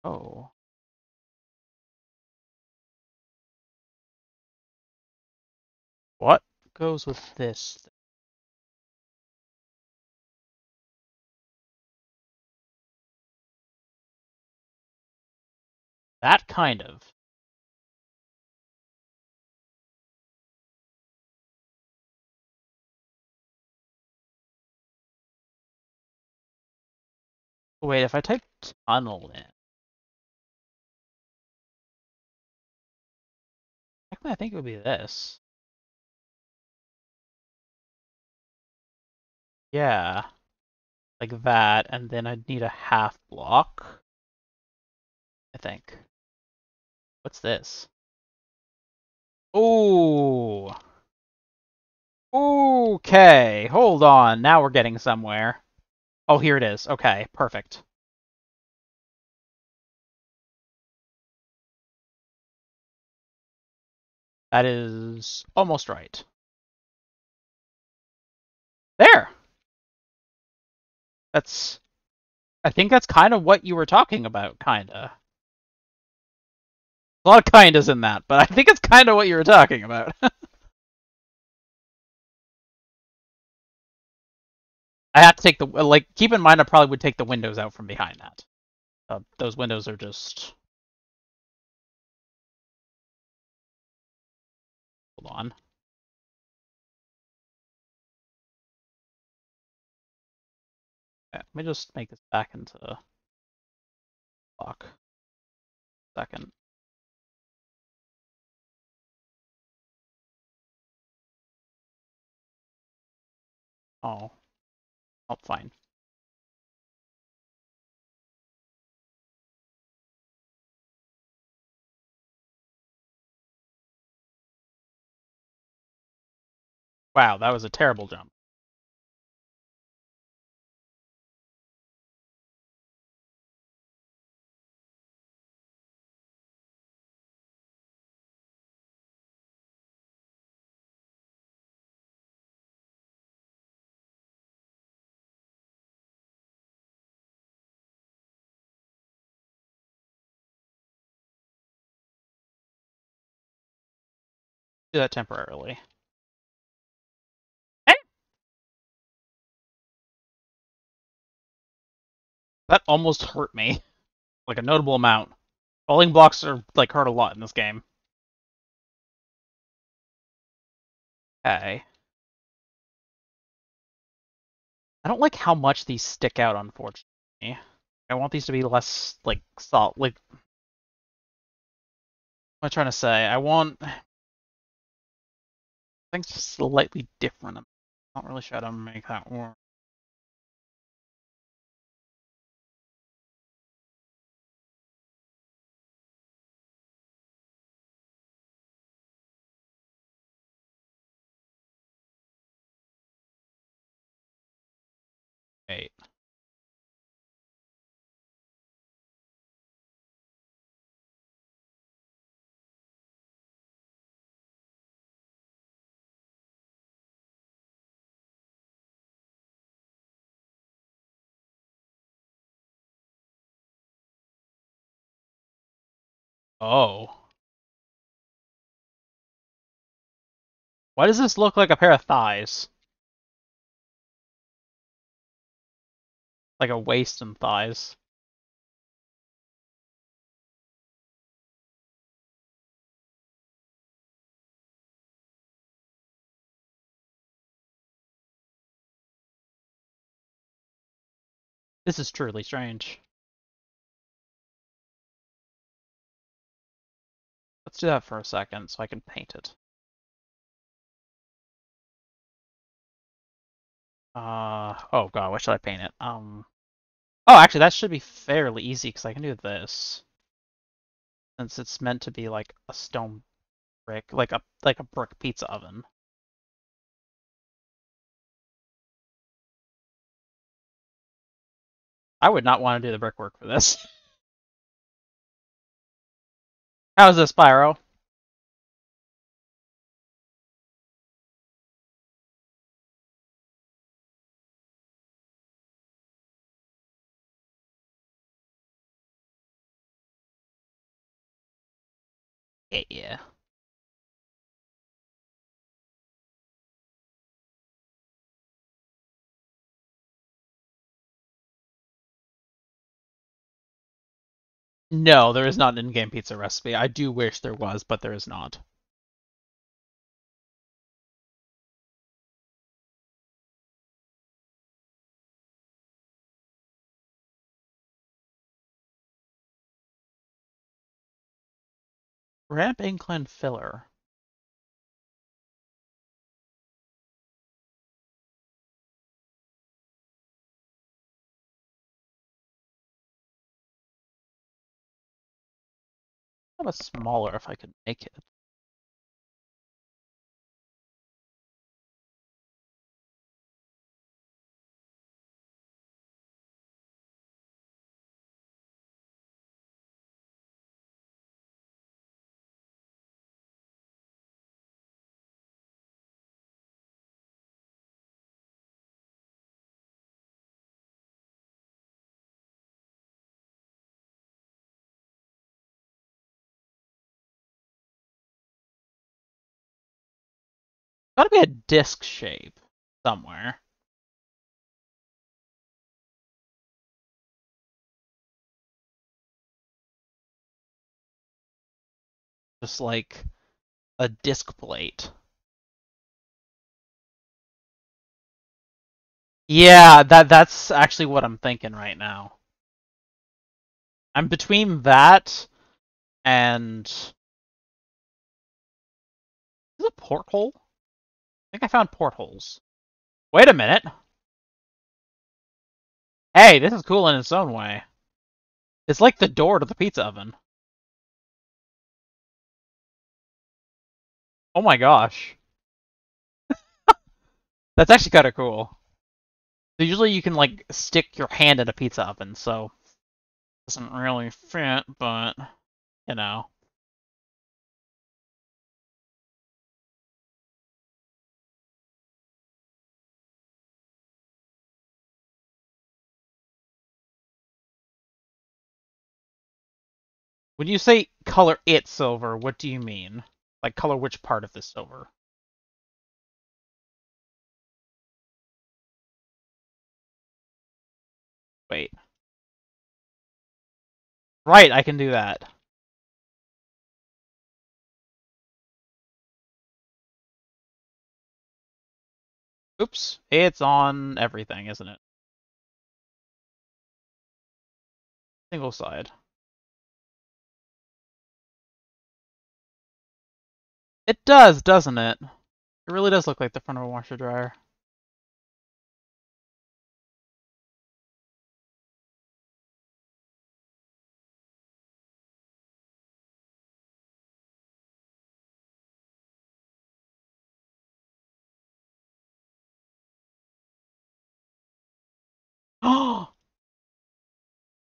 Oh. What goes with this thing? That kind of. Wait, if I type tunnel in. Actually, I think it would be this. Yeah. Like that, and then I'd need a half block, I think. What's this? Ooh. Okay, hold on. Now we're getting somewhere. Oh, here it is. Okay, perfect. That is almost right. There! That's... I think that's kind of what you were talking about, kinda. A lot of kindas in that, but I think it's kind of what you were talking about. I had to take the, like, keep in mind I probably would take the windows out from behind that. Those windows are just... Hold on. Okay, let me just make this back into block. Second. Oh, fine. Wow, that was a terrible jump. Do that temporarily. Hey! That almost hurt me, like a notable amount. Falling blocks are like hurt a lot in this game. Okay. I don't like how much these stick out, unfortunately. I want these to be less like solid. Like, what am I trying to say? I want. Things are slightly different. I'm not really sure how to make that work. Wait. Oh. Why does this look like a pair of thighs? Like a waist and thighs. This is truly strange. Let's do that for a second so I can paint it. Oh god, why should I paint it? Oh, actually that should be fairly easy because I can do this. Since it's meant to be like a stone brick, like a brick pizza oven. I would not want to do the brickwork for this. How's this, Spyro? Yeah. No, there is not an in-game pizza recipe. I do wish there was, but there is not. Ramp incline filler. How about smaller if I could make it? Gotta be a disc shape somewhere. Just like a disc plate. Yeah, that's actually what I'm thinking right now. I'm between that and... Is it a porthole? I think I found portholes. Wait a minute. Hey, this is cool in its own way. It's like the door to the pizza oven. Oh my gosh. That's actually kind of cool. So usually you can like stick your hand in a pizza oven, so it doesn't really fit, but you know. When you say color it silver, what do you mean? Like, color which part of this silver? Wait. Right, I can do that. Oops, it's on everything, isn't it? Single side. It does, doesn't it? It really does look like the front of a washer dryer.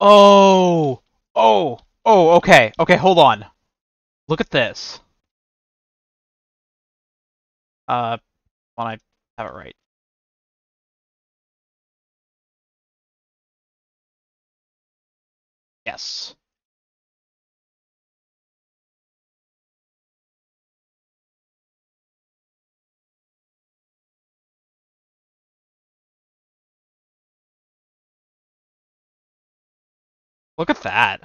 Oh, okay. Okay, hold on. Look at this. When I have it right. Yes. Look at that.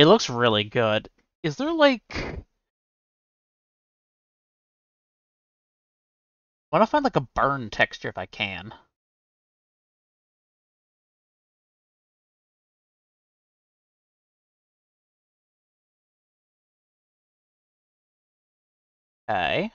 It looks really good. Is there like... I want to find like a burn texture if I can. Okay.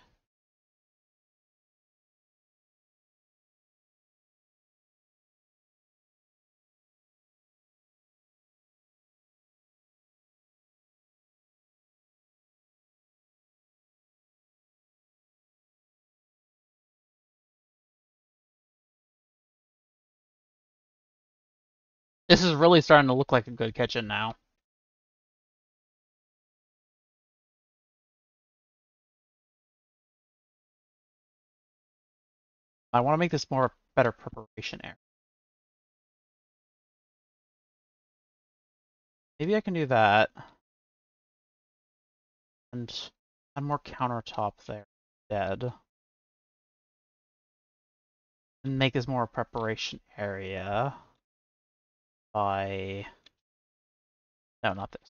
This is really starting to look like a good kitchen now. I want to make this more better preparation area. Maybe I can do that. And add more countertop there dead. And make this more a preparation area by... No, not this.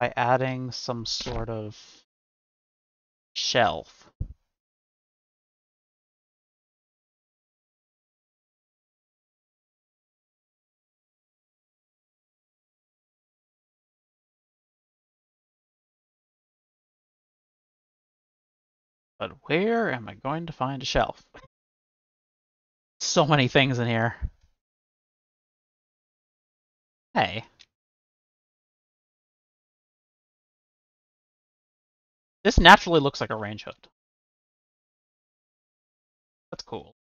By adding some sort of shelf. But where am I going to find a shelf? So many things in here. Hey. This naturally looks like a range hood. That's cool.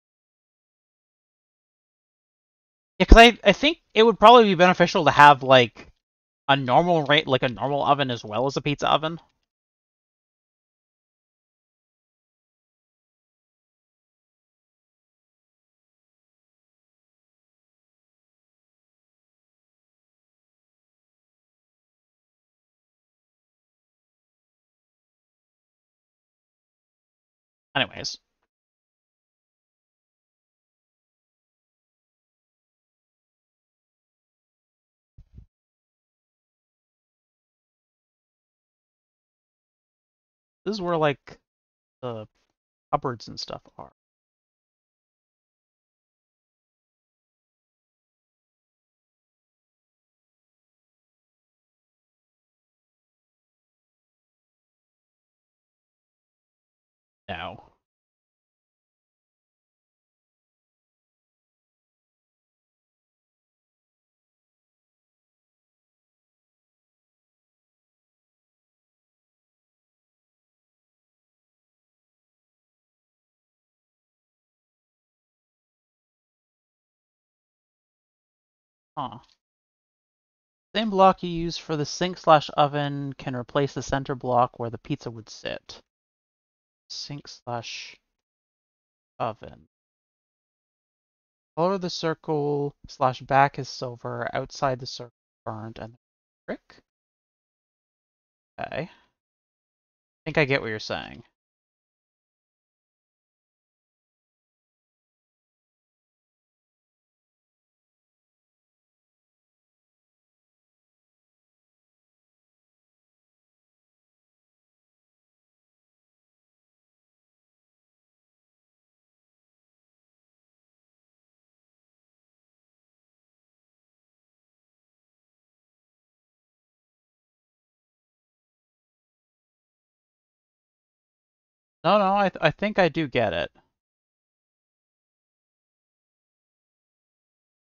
Yeah, because I think it would probably be beneficial to have like a normal normal oven as well as a pizza oven. Anyways. This is where, like, the cupboards and stuff are. Now. Huh. Same block you use for the sink/oven can replace the center block where the pizza would sit. Sink/oven. Color the circle/back is silver, outside the circle burnt, and brick. Okay. I think I get what you're saying. No, I think I do get it.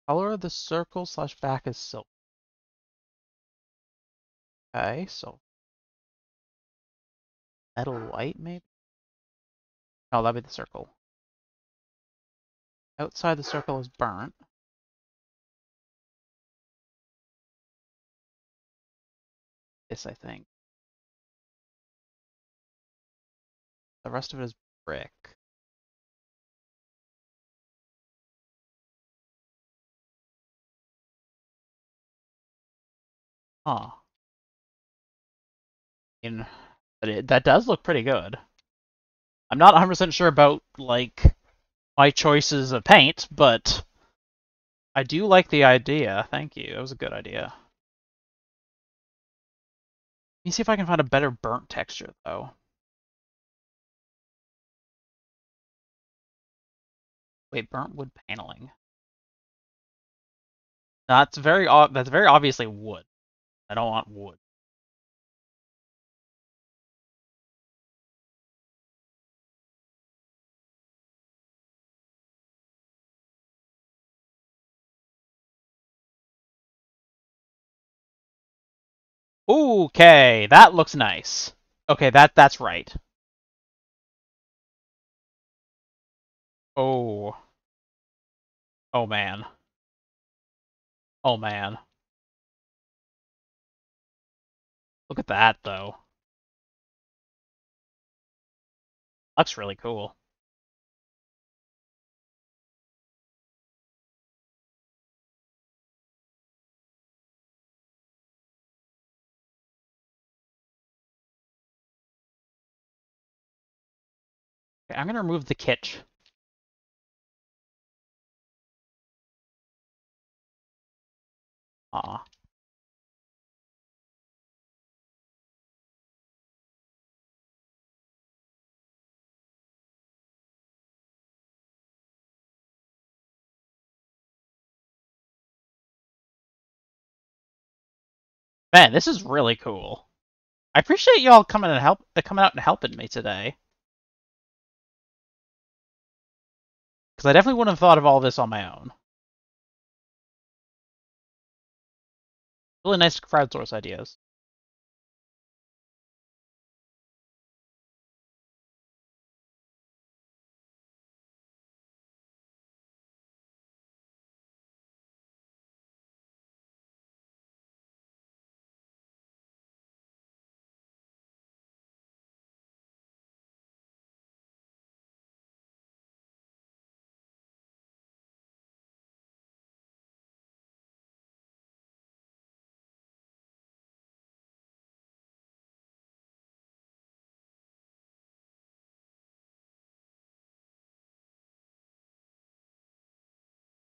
Color of the circle/back is silver. Okay, so metal white maybe? No, that'd be the circle. Outside the circle is burnt. This, I think. The rest of it is brick. Huh. I mean, that does look pretty good. I'm not 100% sure about, like, my choices of paint, but I do like the idea. Thank you. That was a good idea. Let me see if I can find a better burnt texture, though. Wait, burnt wood paneling. That's very obviously wood. I don't want wood. Okay, that looks nice. Okay, that's right. Oh man. Oh man. Look at that though. Looks really cool. Okay, I'm going to remove the kitsch. Aw. Man, this is really cool. I appreciate y'all coming out and helping me today. Because I definitely wouldn't have thought of all this on my own. Really nice to crowdsource ideas.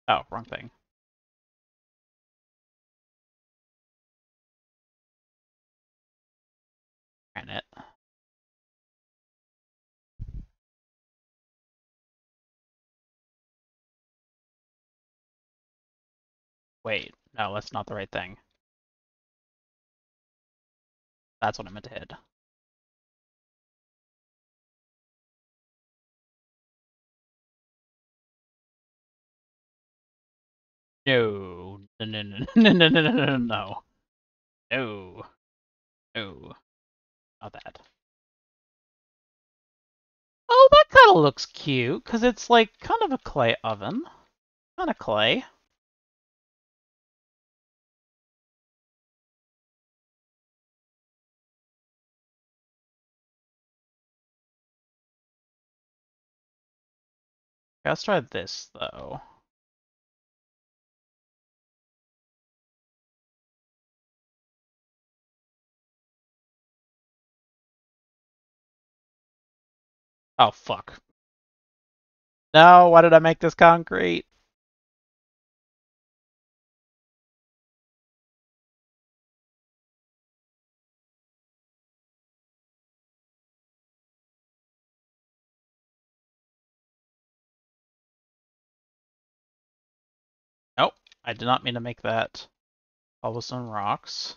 Oh, wrong thing. Granite. Wait, no, that's not the right thing. That's what I meant to hit. No, no, no, no, no, no, no, no, no, no, not that. Oh, that kind of looks cute, because it's like kind of a clay oven, kind of clay. Let's try this, though. Oh, fuck. No, why did I make this concrete? Nope, I did not mean to make that. Cobblestone rocks.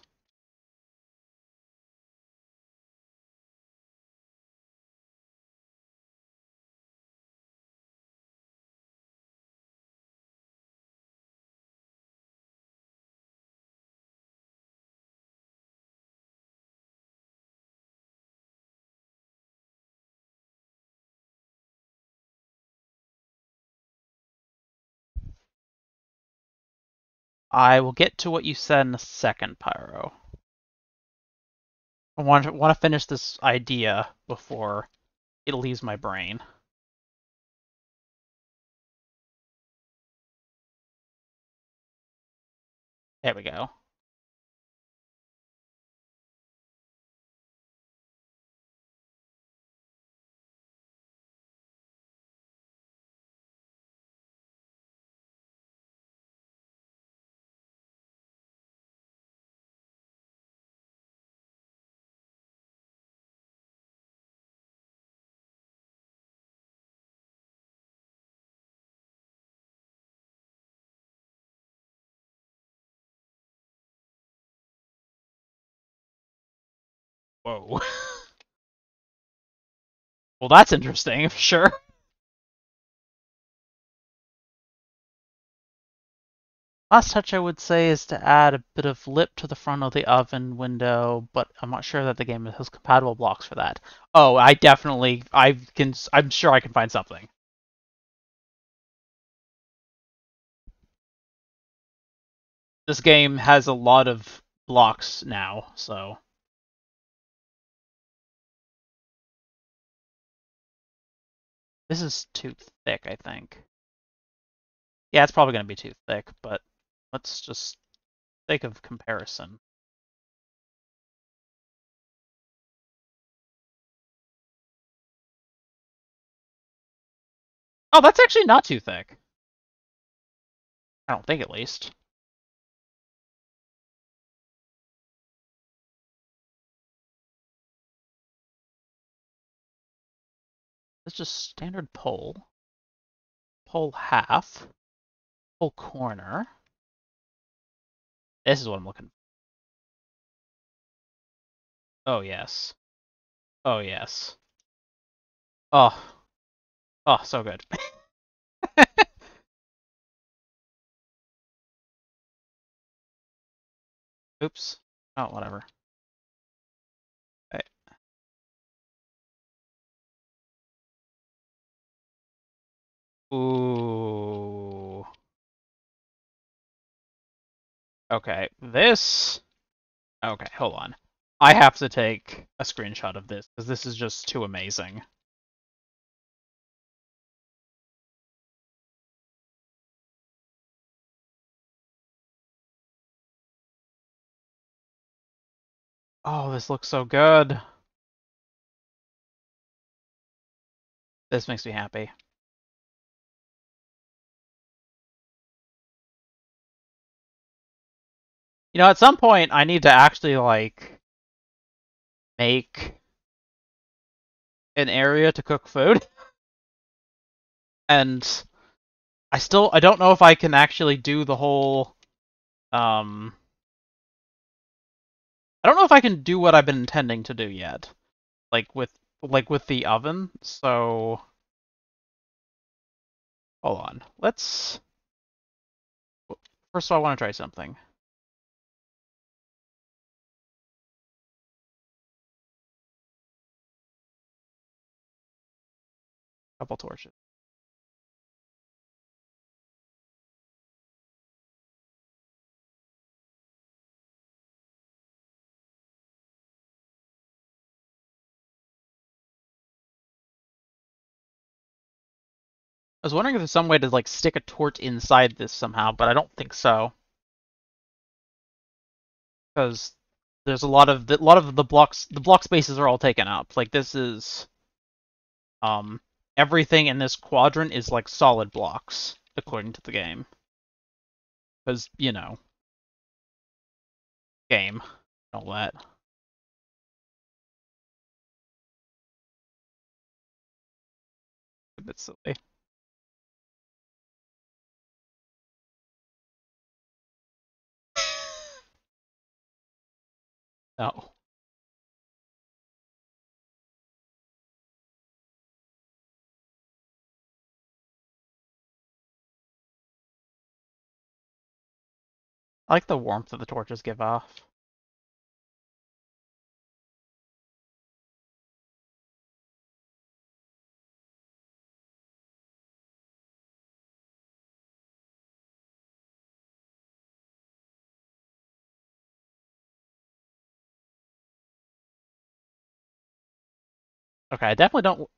I will get to what you said in a second, Pyro. I want to finish this idea before it leaves my brain. There we go. Whoa. Well, that's interesting, for sure. Last touch I would say is to add a bit of lip to the front of the oven window, but I'm not sure that the game has compatible blocks for that. Oh, I'm sure I can find something. This game has a lot of blocks now, so... This is too thick, I think. Yeah, it's probably going to be too thick, but let's just think of comparison. Oh, that's actually not too thick. I don't think, at least. It's just standard pole. Pole half. Pole corner. This is what I'm looking for. Oh, yes. Oh, yes. Oh. Oh, so good. Oops. Oh, whatever. All right. Ooh. Okay, this... Okay, hold on. I have to take a screenshot of this, because this is just too amazing. Oh, this looks so good. This makes me happy. You know, at some point, I need to actually, like, make an area to cook food. And I don't know if I can actually do the whole, I don't know if I can do what I've been intending to do yet, like with the oven. So hold on. Let's first of all, I want to try something. Couple torches. I was wondering if there's some way to, like, stick a torch inside this somehow, but I don't think so. Because there's a lot of the blocks, the block spaces are all taken up. Like, this is, everything in this quadrant is, like, solid blocks, according to the game. Because, you know, game, all that. A bit silly. No. I like the warmth that the torches give off. Okay, I definitely don't...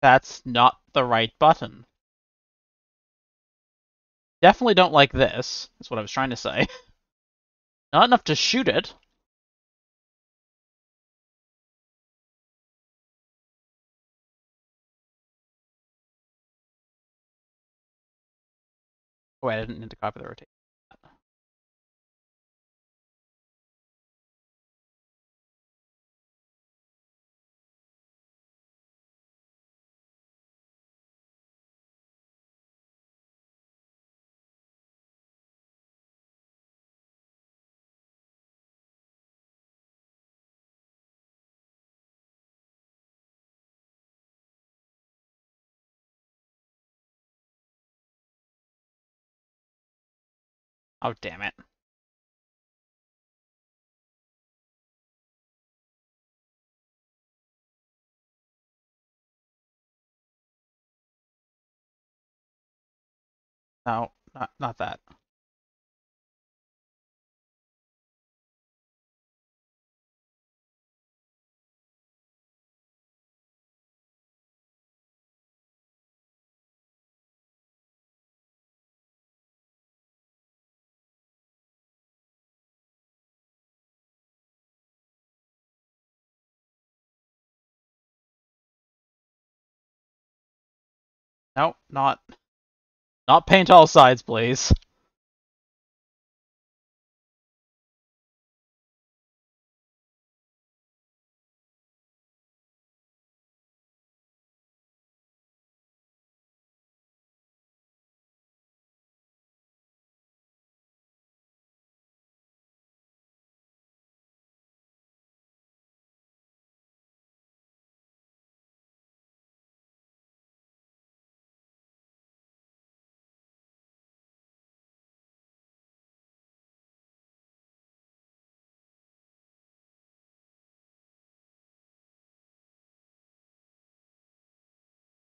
That's not the right button. Definitely don't like this. That's what I was trying to say. Not enough to shoot it. Oh, wait, I didn't need to copy the rotation. Oh, damn it. No, not that. Nope, not paint all sides, please.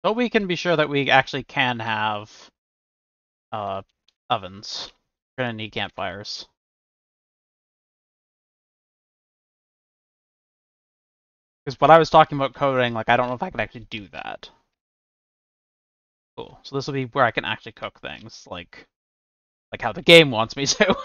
So we can be sure that we actually can have ovens. We're going to need campfires. Because what I was talking about coding, like, I don't know if I can actually do that. Cool. So this will be where I can actually cook things, like how the game wants me to.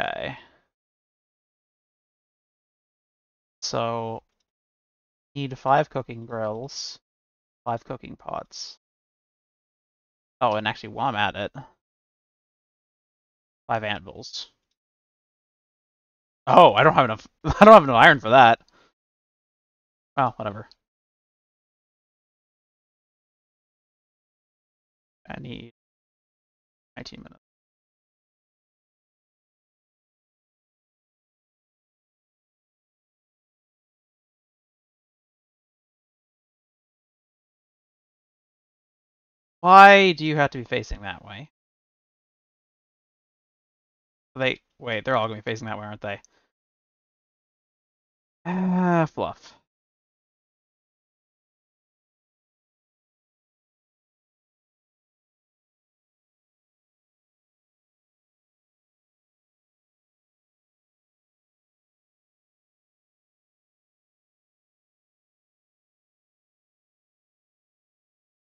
Okay. So, need 5 cooking grills, 5 cooking pots. Oh, and actually, while I'm at it, 5 anvils. Oh, I don't have enough. I don't have enough iron for that. Well, whatever. I need 19 minutes. Why do you have to be facing that way? Wait, they're all going to be facing that way, aren't they? Ah, fluff.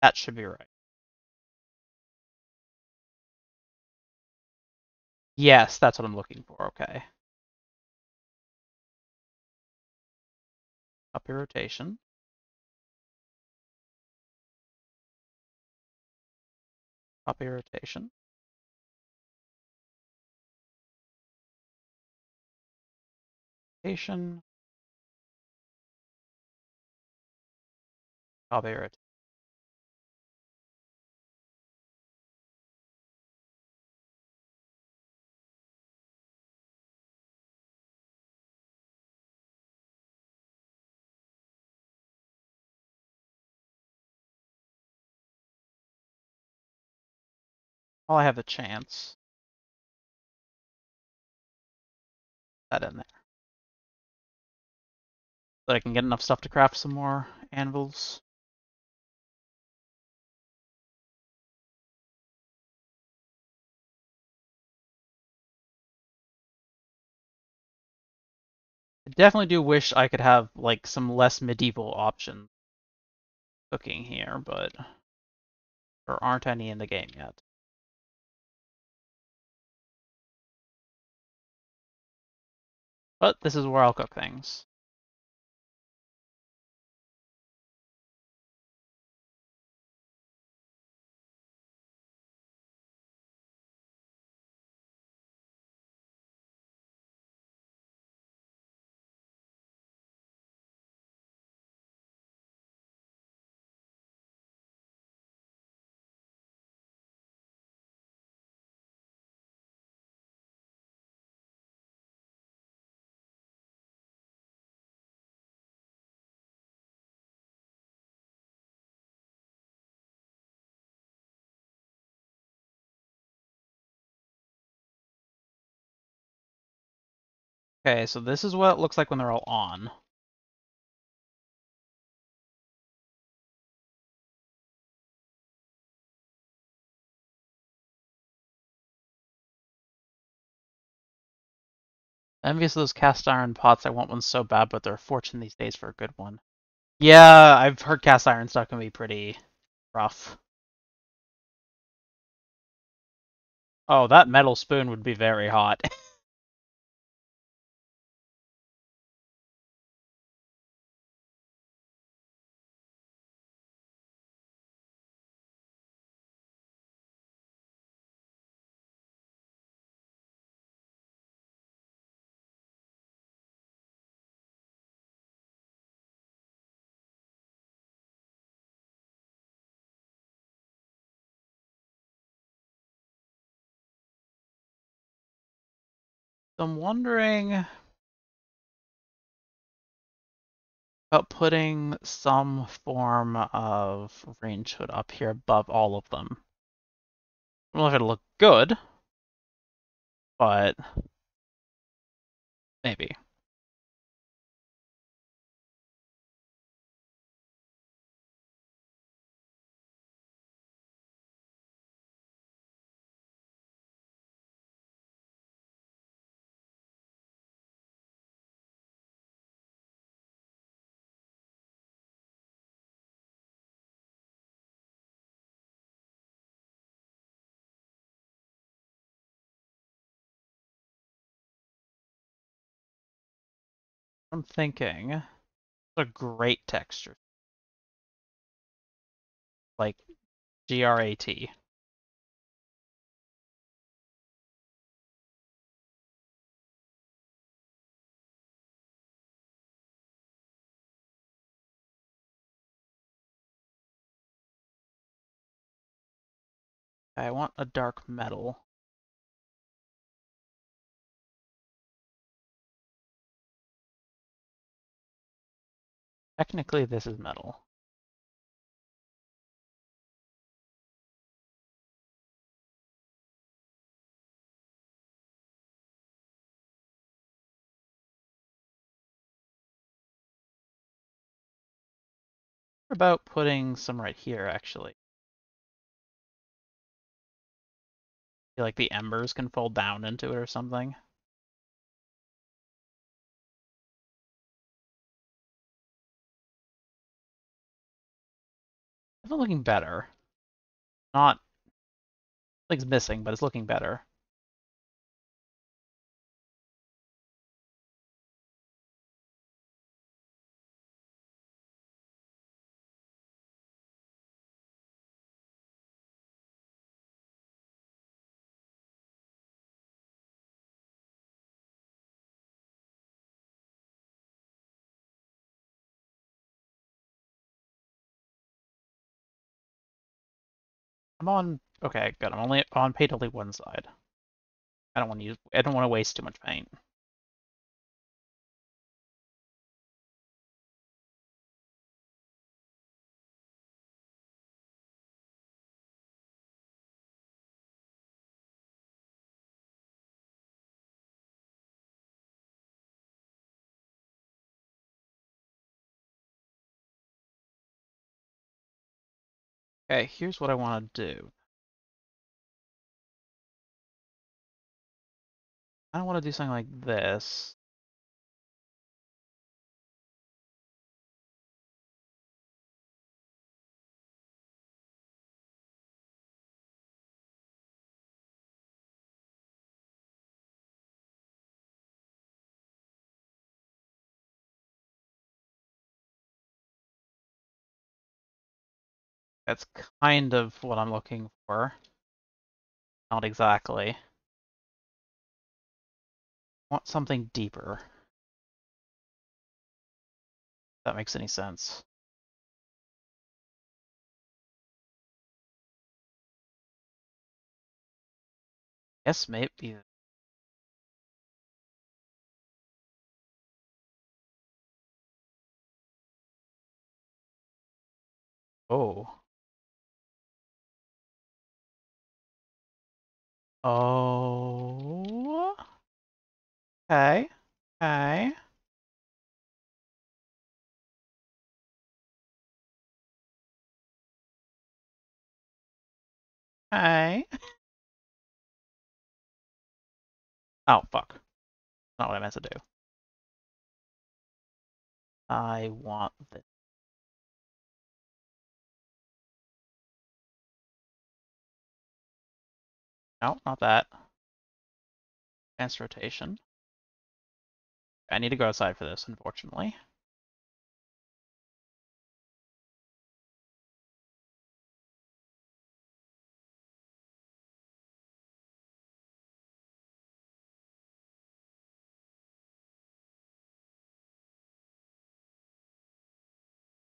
That should be right. Yes, that's what I'm looking for, okay. Up your rotation. Up your rotation. Rotation. Copy rotation. While I have the chance. Put that in there. So I can get enough stuff to craft some more anvils. I definitely do wish I could have, like, some less medieval options cooking here, but there aren't any in the game yet. But this is where I'll cook things. Okay, so this is what it looks like when they're all on. Envious of those cast iron pots. I want one so bad, but they're a fortune these days for a good one. Yeah, I've heard cast iron stuff can be pretty rough. Oh, that metal spoon would be very hot. I'm wondering about putting some form of range hood up here above all of them. I don't know if it'll look good, but maybe. I'm thinking it's a great texture, like G-R-A-T. I want a dark metal. Technically, this is metal. What about putting some right here, actually? I feel like the embers can fold down into it or something. It's looking better. Not things missing, but it's looking better. I'm on, okay, good. I'm only on paint only one side. I don't want to waste too much paint. Okay, here's what I want to do. I don't want to do something like this. That's kind of what I'm looking for. Not exactly. I want something deeper. If that makes any sense. Yes, maybe. Oh. Oh, okay, okay. Okay. Oh, fuck. Not what I meant to do. I want this. No, not that. Advanced rotation. I need to go outside for this, unfortunately.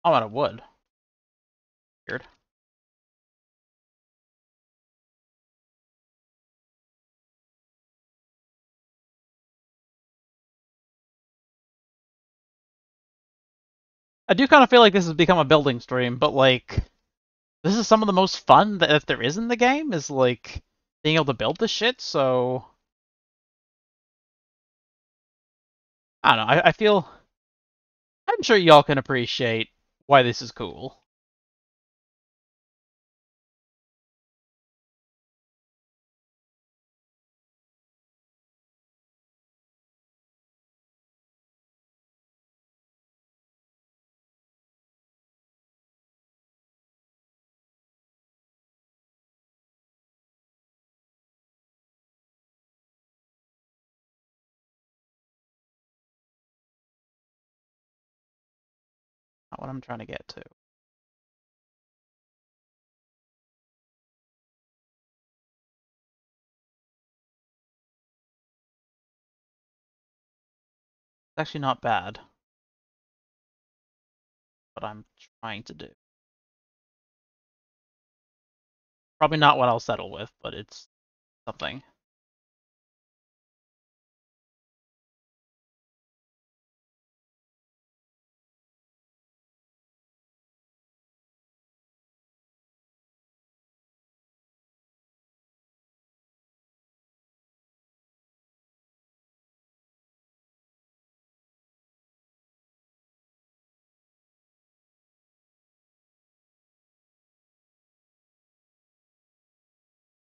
I'm out of wood. Weird. I do kind of feel like this has become a building stream, but like, this is some of the most fun that there is in the game, is like, being able to build this shit, so... I don't know, I feel... I'm sure y'all can appreciate why this is cool. Not what I'm trying to get to. It's actually not bad. What I'm trying to do. Probably not what I'll settle with, but it's something.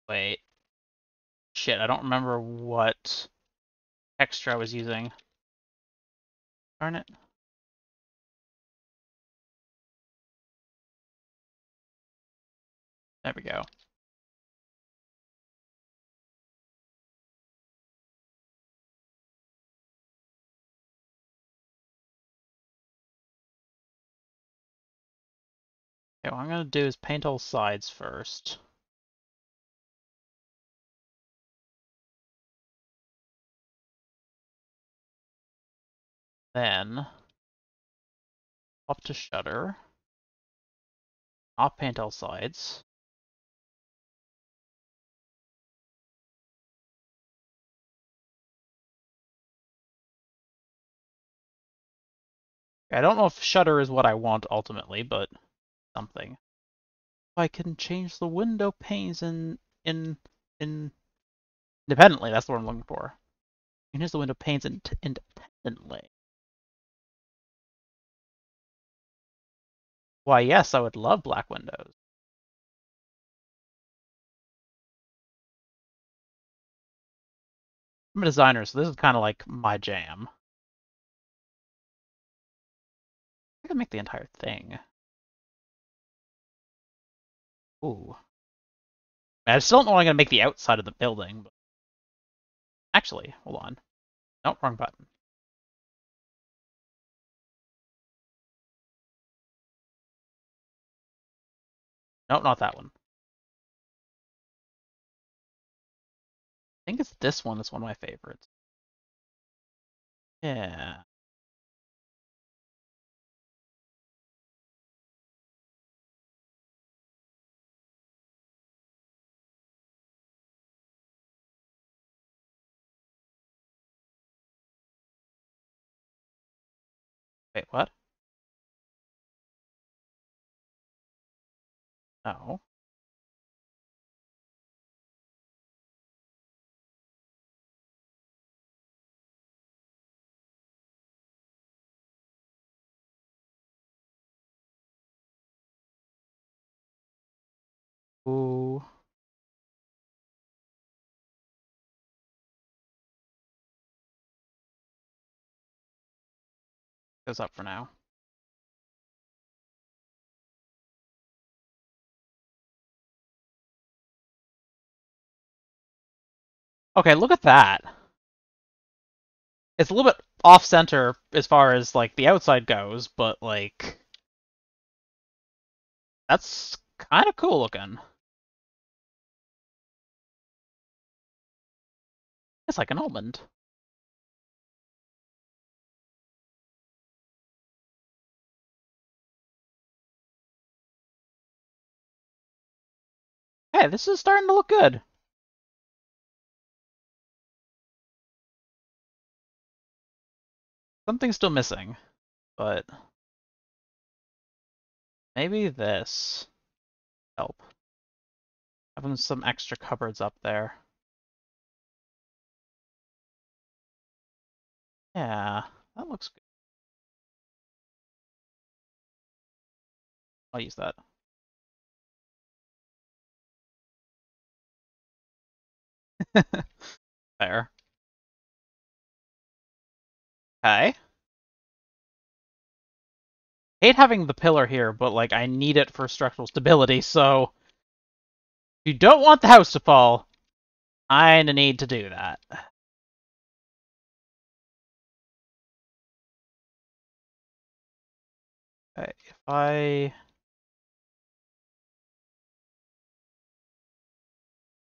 Wait. Shit, I don't remember what texture I was using. Darn it. There we go. Okay, what I'm going to do is paint all sides first. Then, up to shutter, not paint all sides. I don't know if shutter is what I want ultimately, but something. I can change the window panes in independently, that's the word I'm looking for. You can use the window panes independently. Why, yes, I would love black windows. I'm a designer, so this is kind of like my jam. I can make the entire thing. Ooh. I still don't know what I'm going to make the outside of the building. But... Actually, hold on. Nope, wrong button. Nope, not that one. I think it's this one that's one of my favorites. Yeah. Wait, what? No. Ooh. Goes up for now. Okay, look at that. It's a little bit off-center as far as, like, the outside goes, but, like... That's kind of cool looking. It's like an almond. Hey, this is starting to look good. Something's still missing, but maybe this help. Having some extra cupboards up there. Yeah, that looks good. I'll use that. There. Okay. Hate having the pillar here, but like I need it for structural stability, so if you don't want the house to fall, I need to do that. Okay, if I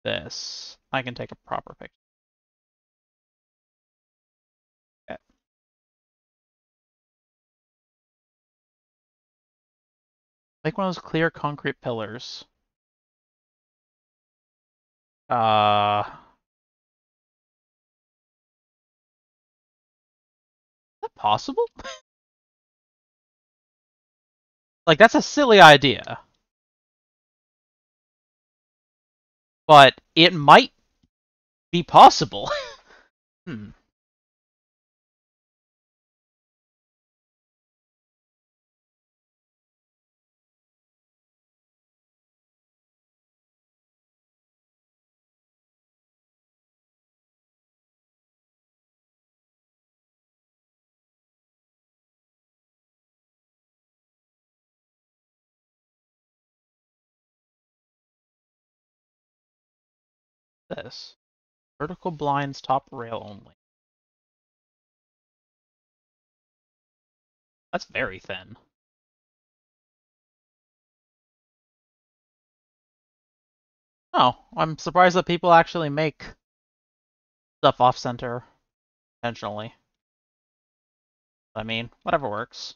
this, I can take a proper picture. Like one of those clear concrete pillars. Is that possible? Like, that's a silly idea. But it might be possible. This vertical blinds, top rail only. That's very thin. Oh, I'm surprised that people actually make stuff off center intentionally. I mean, whatever works.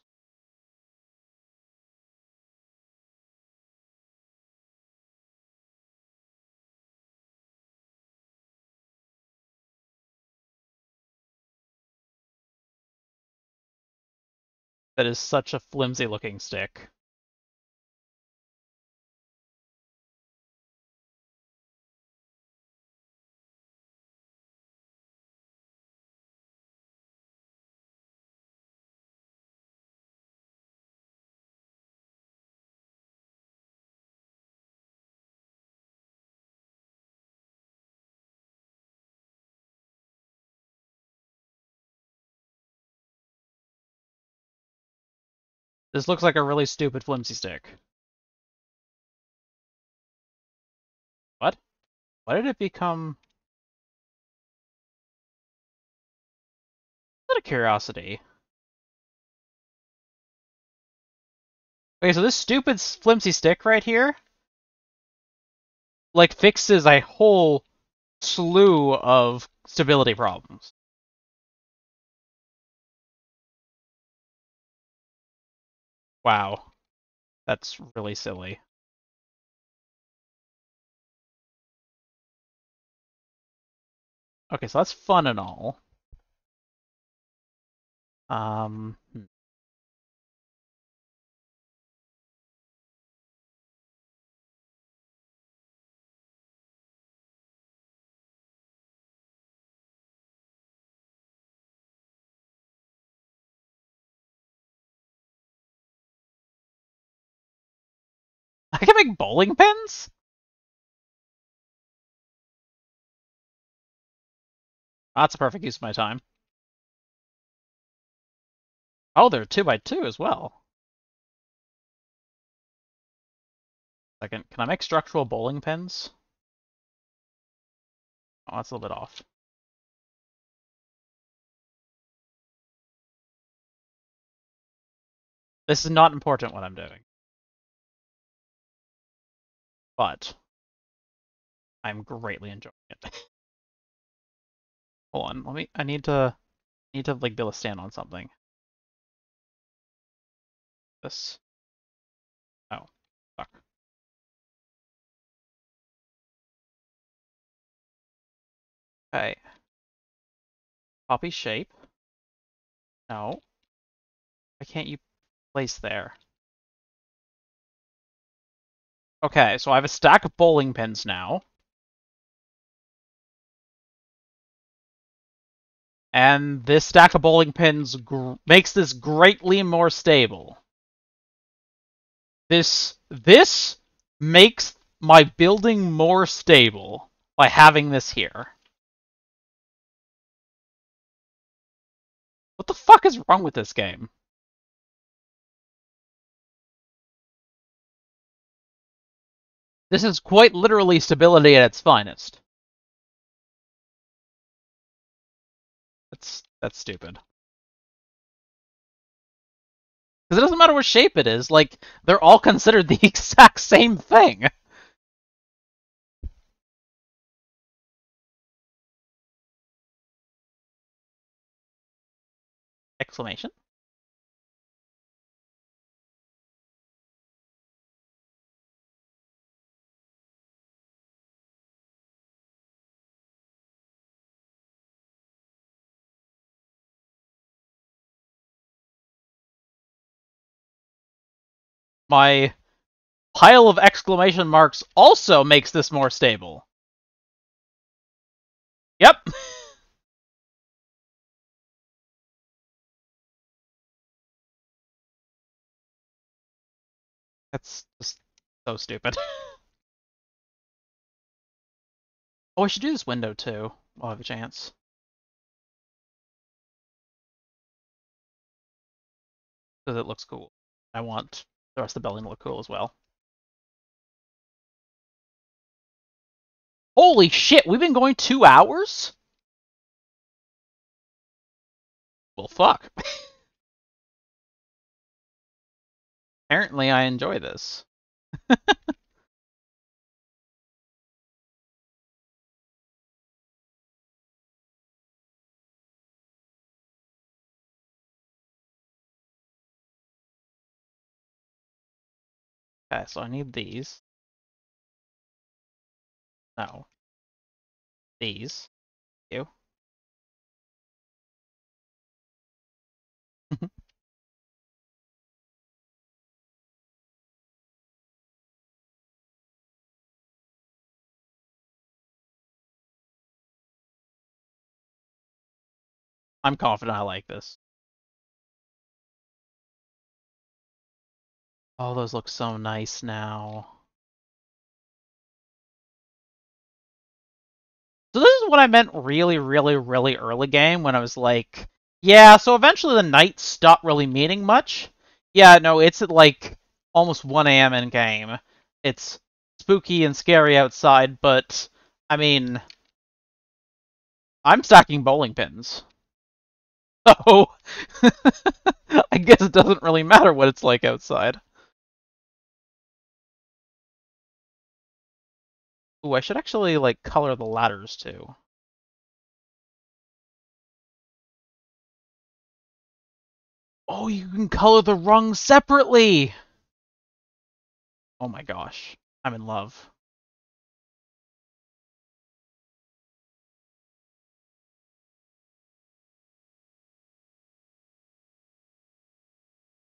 That is such a flimsy looking stick. This looks like a really stupid flimsy stick. What? Why did it become... Out of curiosity. Okay, so this stupid flimsy stick right here, like, fixes a whole slew of stability problems. Wow, that's really silly. Okay, so that's fun and all. I can make bowling pins? That's a perfect use of my time. Oh, they're 2x2 as well. Second, can I make structural bowling pins? Oh, that's a little bit off. This is not important what I'm doing. But I'm greatly enjoying it. Hold on, I need to like be able to stand on something. This. Oh, fuck. Okay. Copy shape. No. Why can't you place there? Okay, so I have a stack of bowling pins now. And this stack of bowling pins makes this greatly more stable. This makes my building more stable by having this here. What the fuck is wrong with this game? This is quite literally stability at its finest. That's stupid. Because it doesn't matter what shape it is, like, they're all considered the exact same thing. Exclamation? My pile of exclamation marks also makes this more stable. Yep. That's just so stupid. Oh, I should do this window too. I'll have a chance. Because it looks cool. I want the rest of the building look cool as well. Holy shit, we've been going 2 hours? Well, fuck. Apparently I enjoy this. Okay, so I need these. No. These. Thank you. I'm confident I like this. Oh, those look so nice now. So this is what I meant really, really, really early game when I was like, yeah, so eventually the nights stop really meaning much. Yeah, no, it's at like almost 1 a.m. in game. It's spooky and scary outside, but I mean, I'm stacking bowling pins. So I guess it doesn't really matter what it's like outside. Ooh, I should actually, like, color the ladders, too. Oh, you can color the rungs separately! Oh my gosh. I'm in love.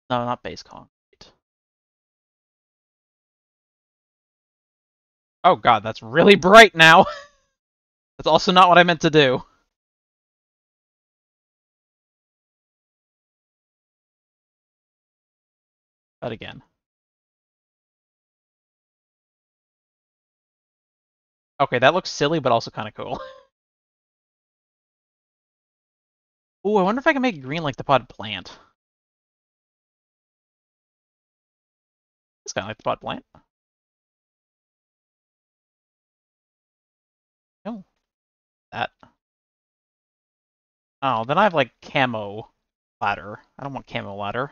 No, not base concrete. Oh god, that's really bright now! That's also not what I meant to do. But again. Okay, that looks silly, but also kind of cool. Ooh, I wonder if I can make it green like the pod plant. It's kind of like the pod plant. No. Oh, then I have like camo ladder. I don't want camo ladder.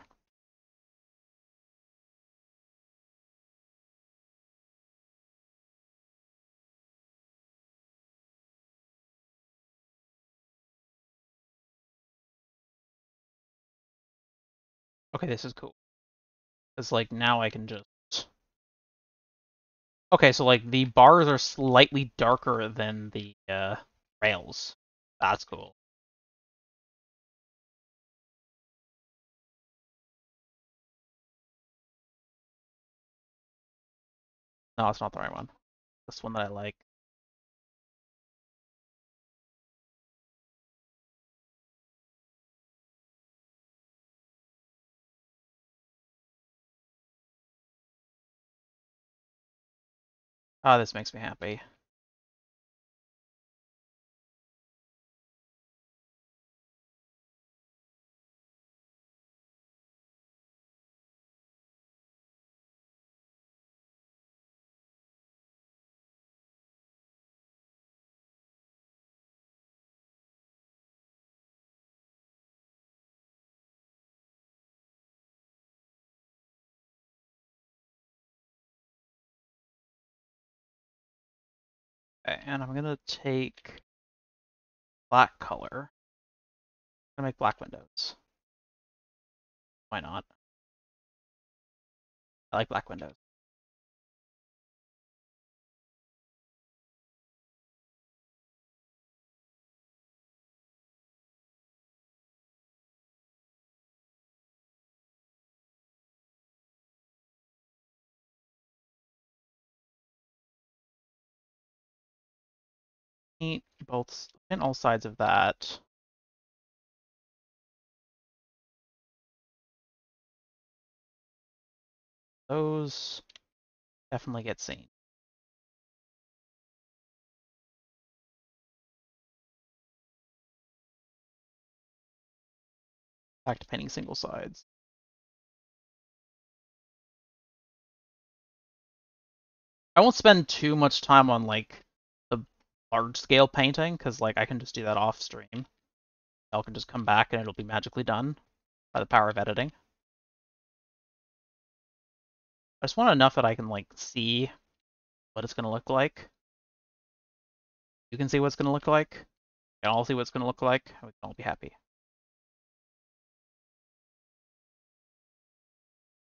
Okay, this is cool. It's like now I can just... Okay, so like the bars are slightly darker than the rails. That's cool. No, it's not the right one. This one that I like. Oh, this makes me happy. And I'm going to take black color. I'm going to make black windows. Why not? I like black windows. Paint both and all sides of that. Those definitely get seen. Back to painting single sides. I won't spend too much time on like large scale painting, because like I can just do that off stream. Y'all can just come back and it'll be magically done by the power of editing. I just want enough that I can like see what it's gonna look like. You can see what's gonna look like. We can all see what's gonna look like, and we can all be happy.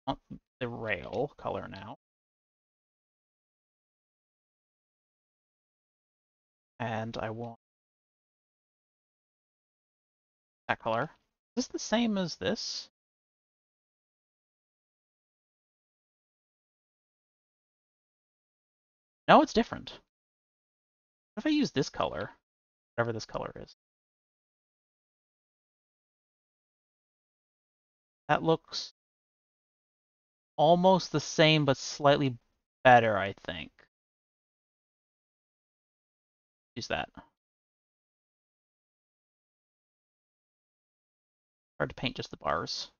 I want the rail color now. And I want that color. Is this the same as this? No, it's different. What if I use this color? Whatever this color is. That looks almost the same, but slightly better, I think. Use that. Hard to paint just the bars.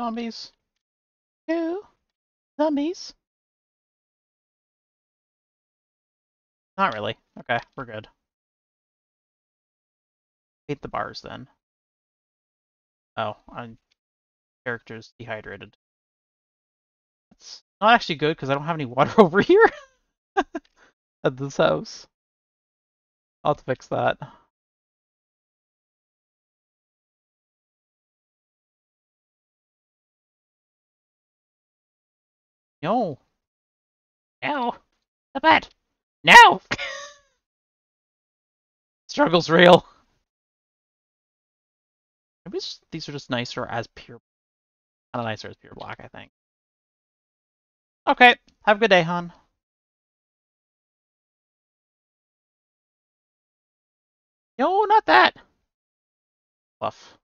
Zombies. Ew. Zombies. Not really. Okay, we're good. Paint the bars then. Oh, my character's dehydrated. It's not actually good because I don't have any water over here at this house. I'll have to fix that. No. No. The bed. No. Struggle's real. Maybe these are just nicer as pure. Kind of nicer as pure black, I think. Okay, have a good day, hon. No, not that! Bluff.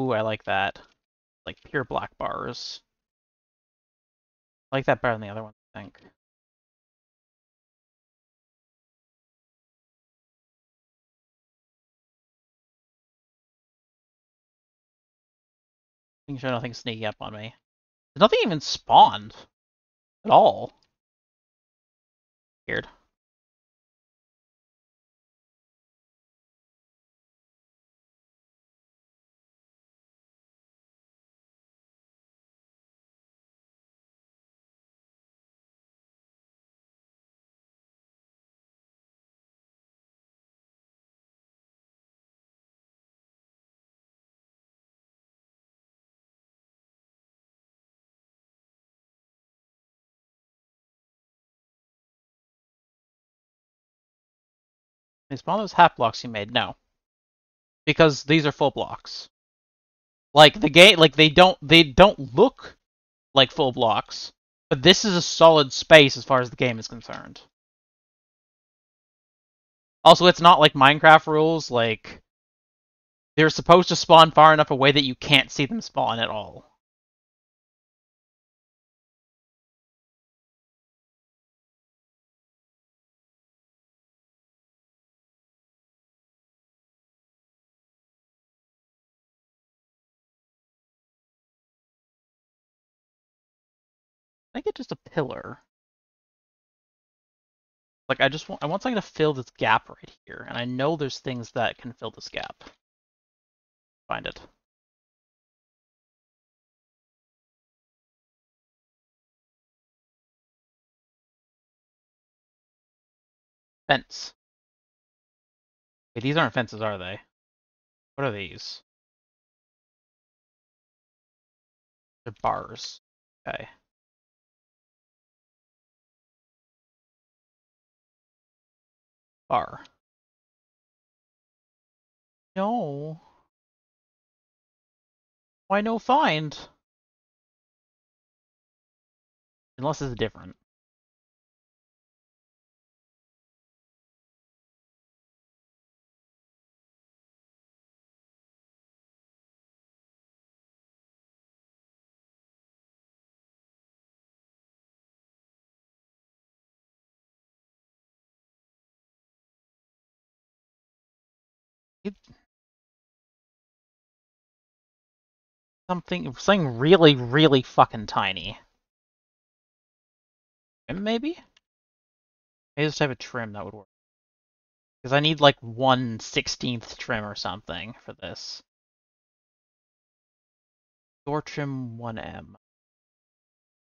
Ooh, I like that. Like pure black bars. I like that better than the other one, I think. Making sure nothing's sneaking up on me. Nothing even spawned at all. Weird. They spawn those half blocks you made? No, because these are full blocks. Like the game, like they don't look like full blocks, but this is a solid space as far as the game is concerned. Also, it's not like Minecraft rules. Like they're supposed to spawn far enough away that you can't see them spawn at all. I think it's just a pillar. Like I want something to fill this gap right here, and I know there's things that can fill this gap. Find it. Fence. Wait, these aren't fences, are they? What are these? They're bars. Okay. Bar. No. Why no find? Unless it's different. Something really, really fucking tiny. Trim, maybe? Maybe this type of trim that would work. Because I need like 1/16th trim or something for this. Door trim 1M.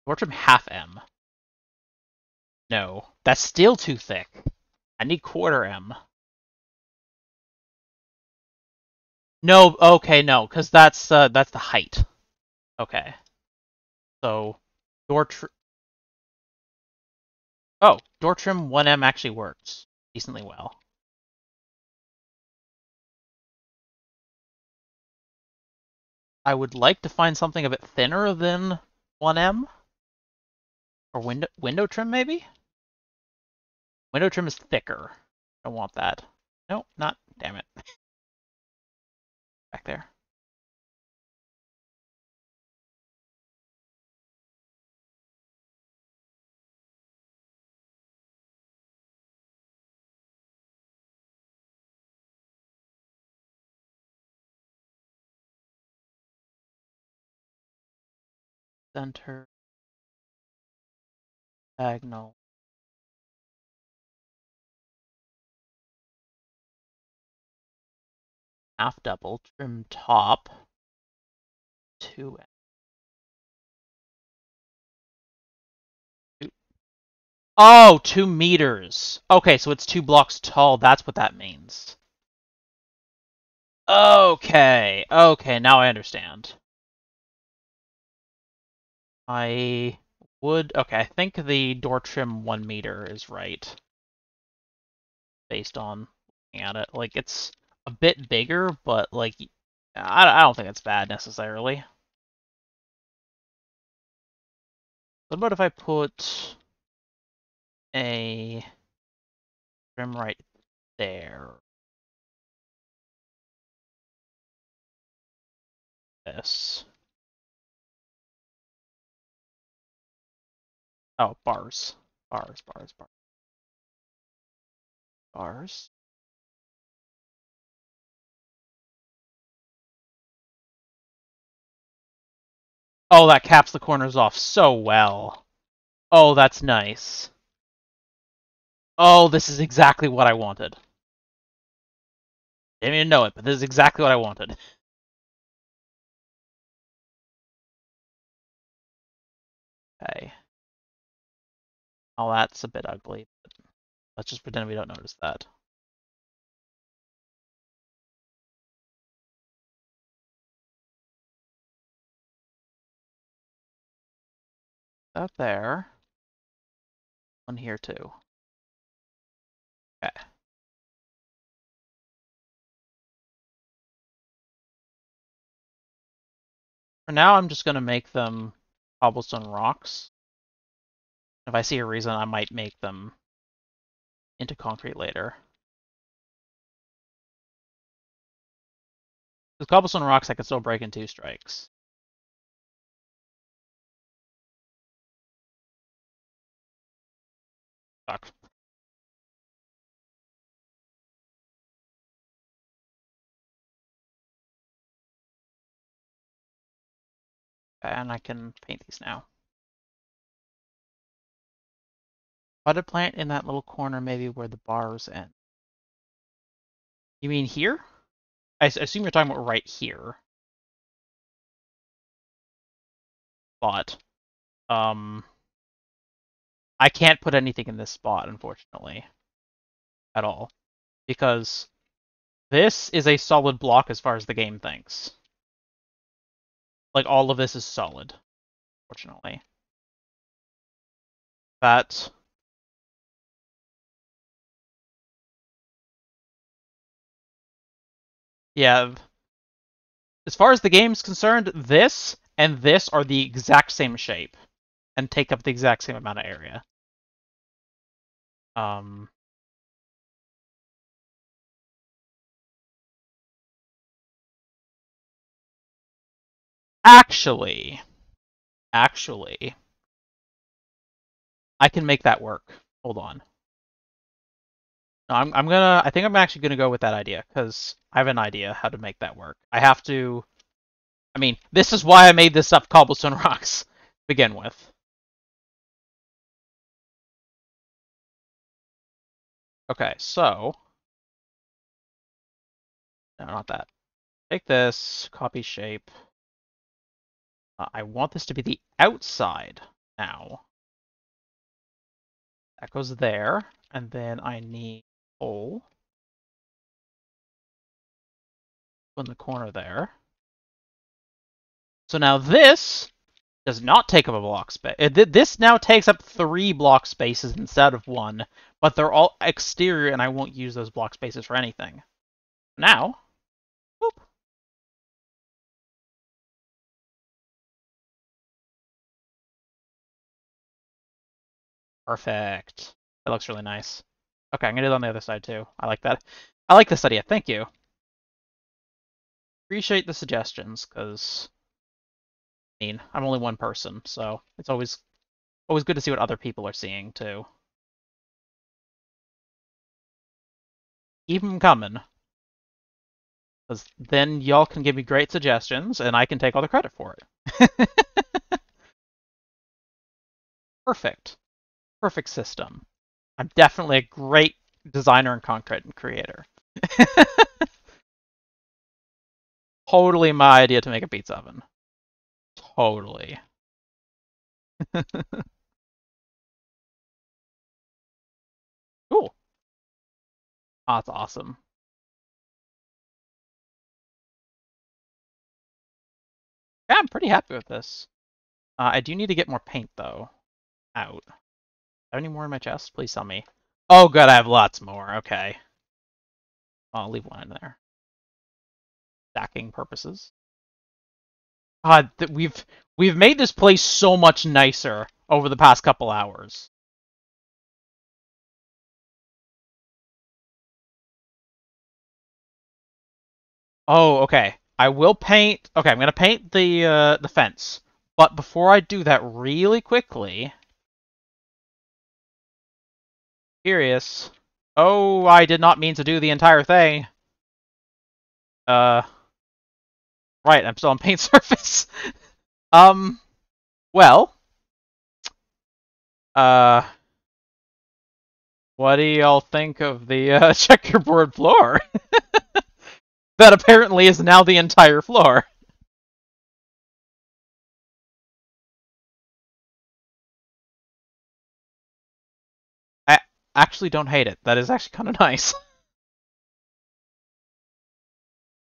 Door trim half M. No, that's still too thick. I need quarter M. No, okay, no, because that's the height. Okay, so door trim. Oh, door trim 1M actually works decently well. I would like to find something a bit thinner than 1M, or window trim maybe. Window trim is thicker. I want that. No, not. Damn it. Back there. Center. Diagonal. Half double trim top 2M. Oh, 2 meters. Okay, so it's 2 blocks tall. That's what that means. Okay, okay, now I understand. I would. Okay, I think the door trim 1 meter is right. Based on looking at it, like it's a bit bigger, but like I don't think that's bad necessarily. What about if I put a trim right there? S. Oh, bars. Bars, bars, bars. Bars. Oh, that caps the corners off so well. Oh, that's nice. Oh, this is exactly what I wanted. Didn't even know it, but this is exactly what I wanted. Okay. Oh, that's a bit ugly, but let's just pretend we don't notice that. Up there. One here too. Okay. For now, I'm just going to make them cobblestone rocks. If I see a reason, I might make them into concrete later. With cobblestone rocks, I can still break in 2 strikes. Fuck. And I can paint these now. What a plant in that little corner, maybe where the bars end. You mean here? I assume you're talking about right here. But, I can't put anything in this spot, unfortunately, at all, because this is a solid block as far as the game thinks. Like, all of this is solid, fortunately. But yeah, as far as the game's concerned, this and this are the exact same shape and take up the exact same amount of area. Actually, I can make that work. Hold on. No, I think I'm actually gonna go with that idea, because I have an idea how to make that work. I mean, this is why I made this up cobblestone rocks to begin with. Okay, so no, not that. Take this, copy shape. I want this to be the outside now. That goes there, and then I need a hole in the corner there. So now this does not take up a block space. This now takes up 3 block spaces instead of 1, but they're all exterior, and I won't use those block spaces for anything. Now, whoop. Perfect. That looks really nice. Okay, I'm gonna do it on the other side too. I like that. I like this idea. Thank you. Appreciate the suggestions, because I mean, I'm only one person, so it's always good to see what other people are seeing too. Keep them coming, because then y'all can give me great suggestions, and I can take all the credit for it. Perfect. Perfect system. I'm definitely a great designer and content creator. Totally my idea to make a pizza oven. Totally. Cool. Oh, that's awesome. Yeah, I'm pretty happy with this. I do need to get more paint though out. Any more in my chest? Please tell me. Oh, good, I have lots more. Okay. I'll leave one in there. Stacking purposes. God, we've made this place so much nicer over the past couple hours. Oh, okay. I will paint... Okay, I'm going to paint the fence. But before I do that, really quickly... Curious. Oh, I did not mean to do the entire thing. Right, I'm still on paint surface. Well... what do y'all think of the checkerboard floor? That apparently is now the entire floor. I actually don't hate it. That is actually kind of nice.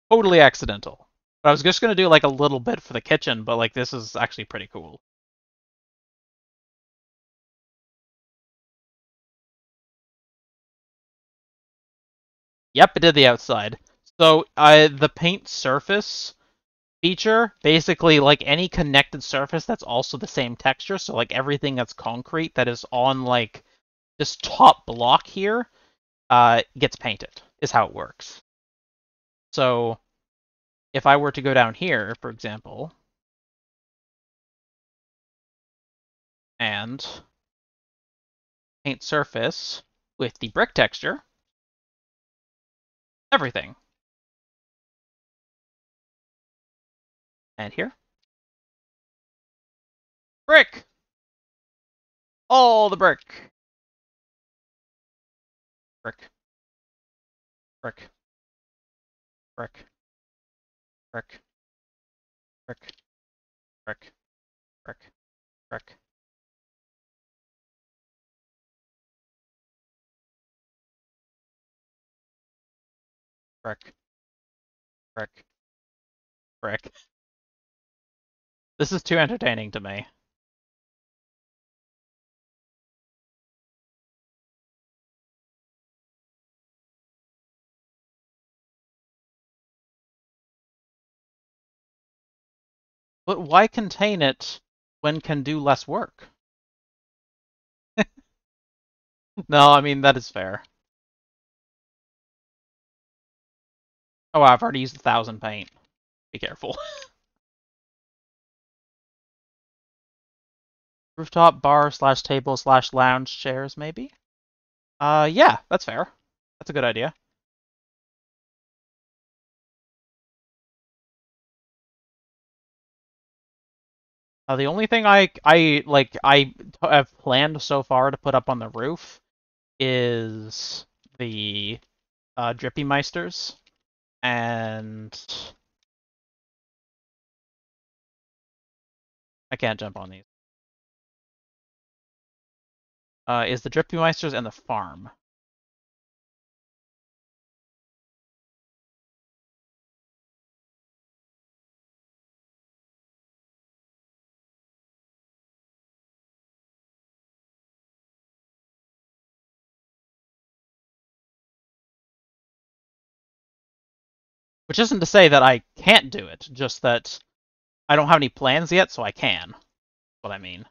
Totally accidental. But I was just going to do like a little bit for the kitchen, but like this is actually pretty cool. Yep, it did the outside. So the paint surface feature, basically like any connected surface that's also the same texture. So like everything that's concrete that is on like this top block here gets painted is how it works. So if I were to go down here, for example, and paint surface with the brick texture, everything. And here. Brick! All the brick. Brick. Brick. Brick. Brick. Brick. Brick. Brick. Brick. Brick. Brick. Brick. This is too entertaining to me. But why contain it when can do less work? No, I mean, that is fair. Oh, wow, I've already used 1,000 paint. Be careful. Rooftop bar / table / lounge chairs, maybe? Yeah, that's fair. That's a good idea. Now, the only thing I have planned so far to put up on the roof is the Drippy Meisters. And I can't jump on these. Is the Drippy Meisters and the farm. Which isn't to say that I can't do it, just that I don't have any plans yet, so I can. That's what I mean.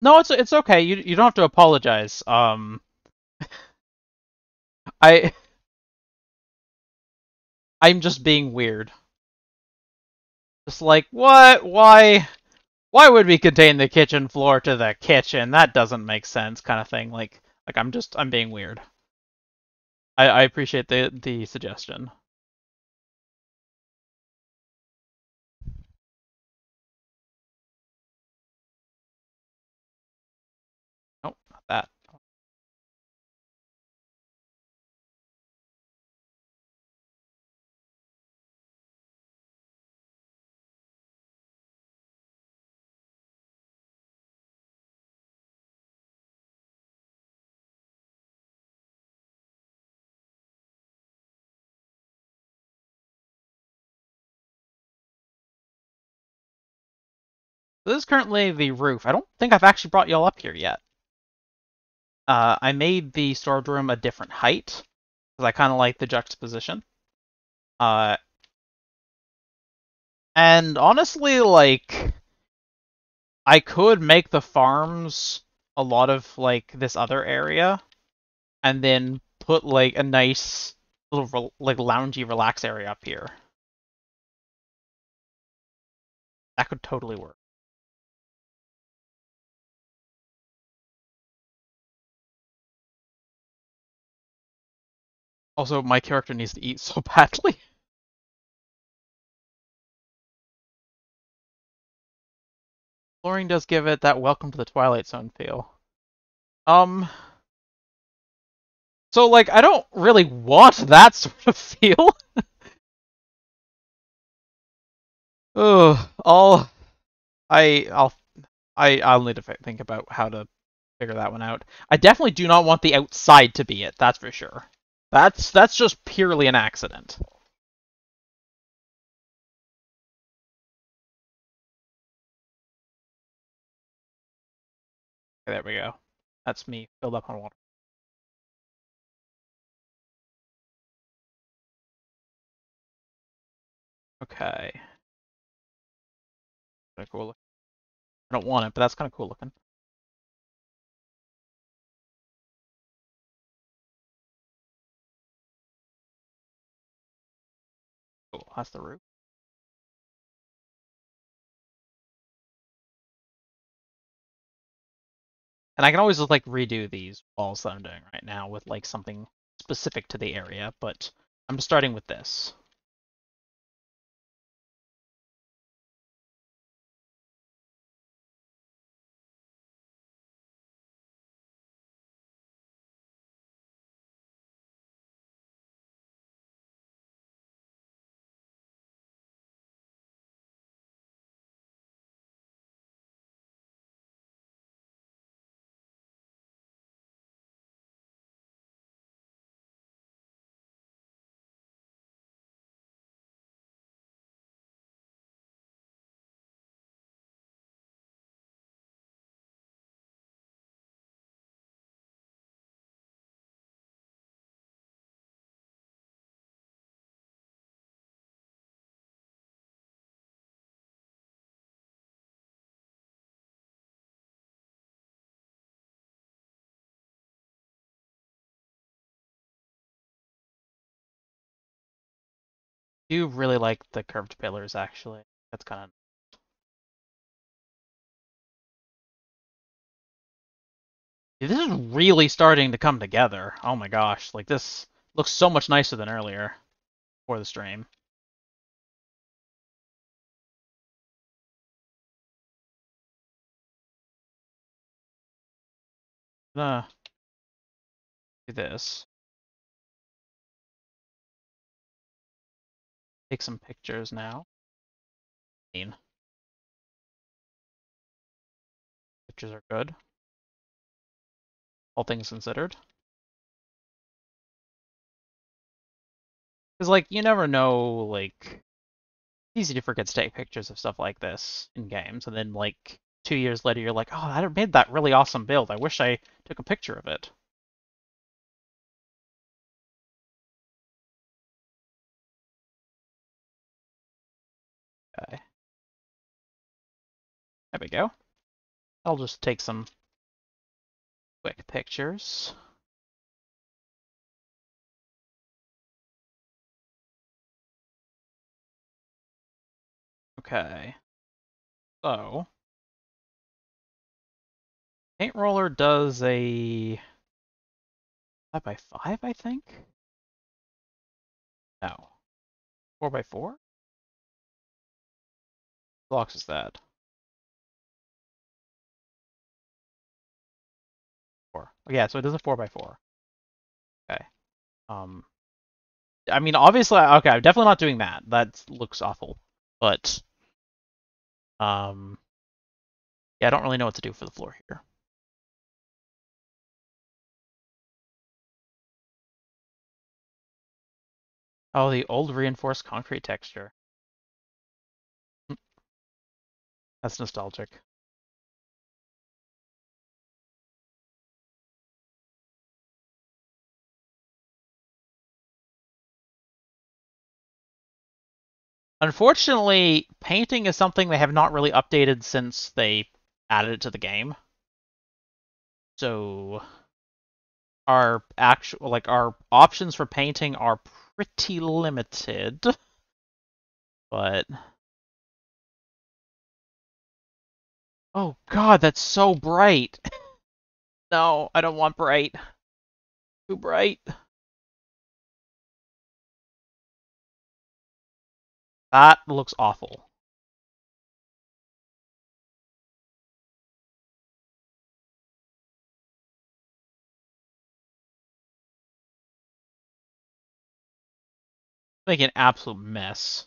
No, it's okay. You don't have to apologize. I'm just being weird. Just like, what? Why would we contain the kitchen floor to the kitchen? That doesn't make sense, kind of thing. Like I'm being weird. I appreciate the suggestion. Nope, not that. This is currently the roof. I don't think I've actually brought y'all up here yet. I made the storage room a different height, because I kind of like the juxtaposition. And honestly, like, I could make the farms a lot of, like, this other area, and then put, like, a nice little, like, loungy, relax area up here. That could totally work. Also, my character needs to eat so badly. Flooring does give it that welcome to the Twilight Zone feel. So, like, I don't really want that sort of feel. Ugh, I'll need to think about how to figure that one out. I definitely do not want the outside to be it, that's for sure. That's just purely an accident. Okay, there we go. That's me filled up on water. Okay. Kinda cool looking. I don't want it, but that's kind of cool looking. Cool, that's the roof. And I can always just, like, redo these walls that I'm doing right now with, like, something specific to the area, but I'm starting with this. I do really like the curved pillars, actually. That's kind of... Dude, this is really starting to come together. Oh my gosh, like, this looks so much nicer than earlier before the stream. I'm gonna do this. Take some pictures now. Pictures are good. All things considered. Because, like, you never know, like, it's easy to forget to take pictures of stuff like this in games, and then, like, 2 years later you're like, oh, I made that really awesome build. I wish I took a picture of it. There we go. I'll just take some quick pictures. Okay. So, paint roller does a 5x5, I think. No, 4x4. Blocks is that 4? Oh, yeah, so it does a 4x4. Okay. I mean, obviously, okay, I'm definitely not doing that. That looks awful. But, yeah, I don't really know what to do for the floor here. Oh, the old reinforced concrete texture. That's nostalgic. Unfortunately, painting is something they have not really updated since they added it to the game. So our actual, like, our options for painting are pretty limited. But oh god, that's so bright. No, I don't want bright. Too bright. That looks awful. Make an absolute mess.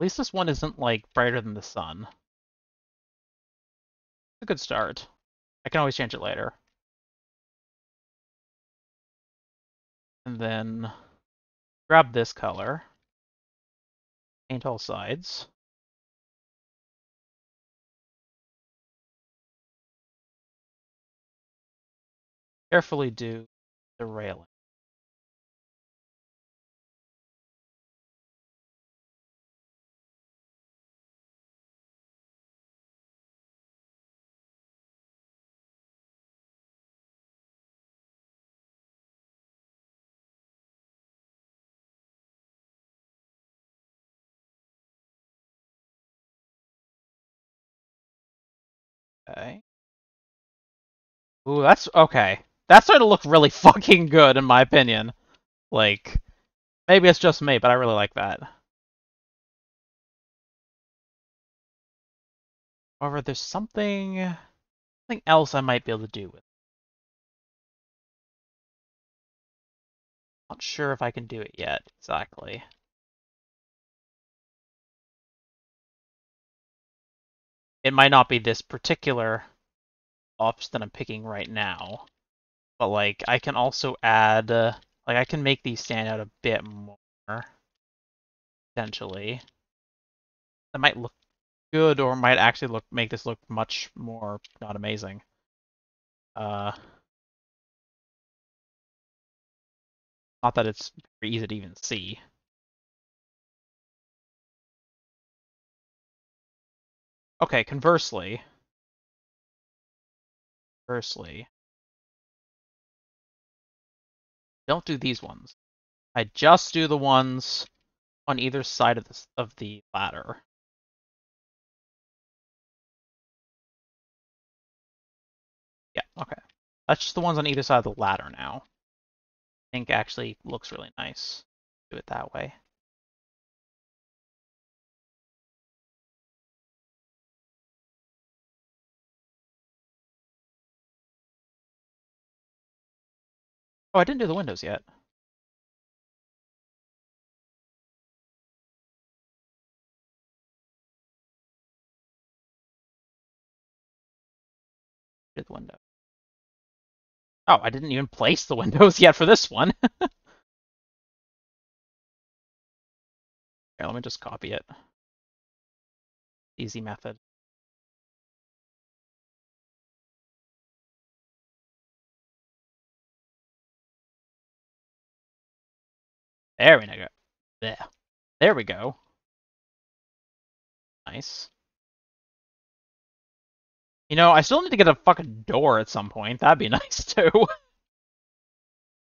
At least this one isn't, like, brighter than the sun. It's a good start. I can always change it later. And then grab this color. Paint all sides. Carefully do the railing. Okay. Ooh, that's okay. That's starting to look really fucking good, in my opinion. Like, maybe it's just me, but I really like that. However, there's something else I might be able to do with it. Not sure if I can do it yet, exactly. It might not be this particular option that I'm picking right now, but, like, I can also add, like, I can make these stand out a bit more, potentially. That might look good, or might actually make this look much more not amazing. Not that it's very easy to even see. Okay, conversely, don't do these ones. I just do the ones on either side of the ladder. Yeah, okay. That's just the ones on either side of the ladder now. I think actually looks really nice. Do it that way. Oh, I didn't do the windows yet. Did the window. Oh, I didn't even place the windows yet for this one. Here, let me just copy it. Easy method. There we go. There we go. Nice. You know, I still need to get a fucking door at some point. That'd be nice too.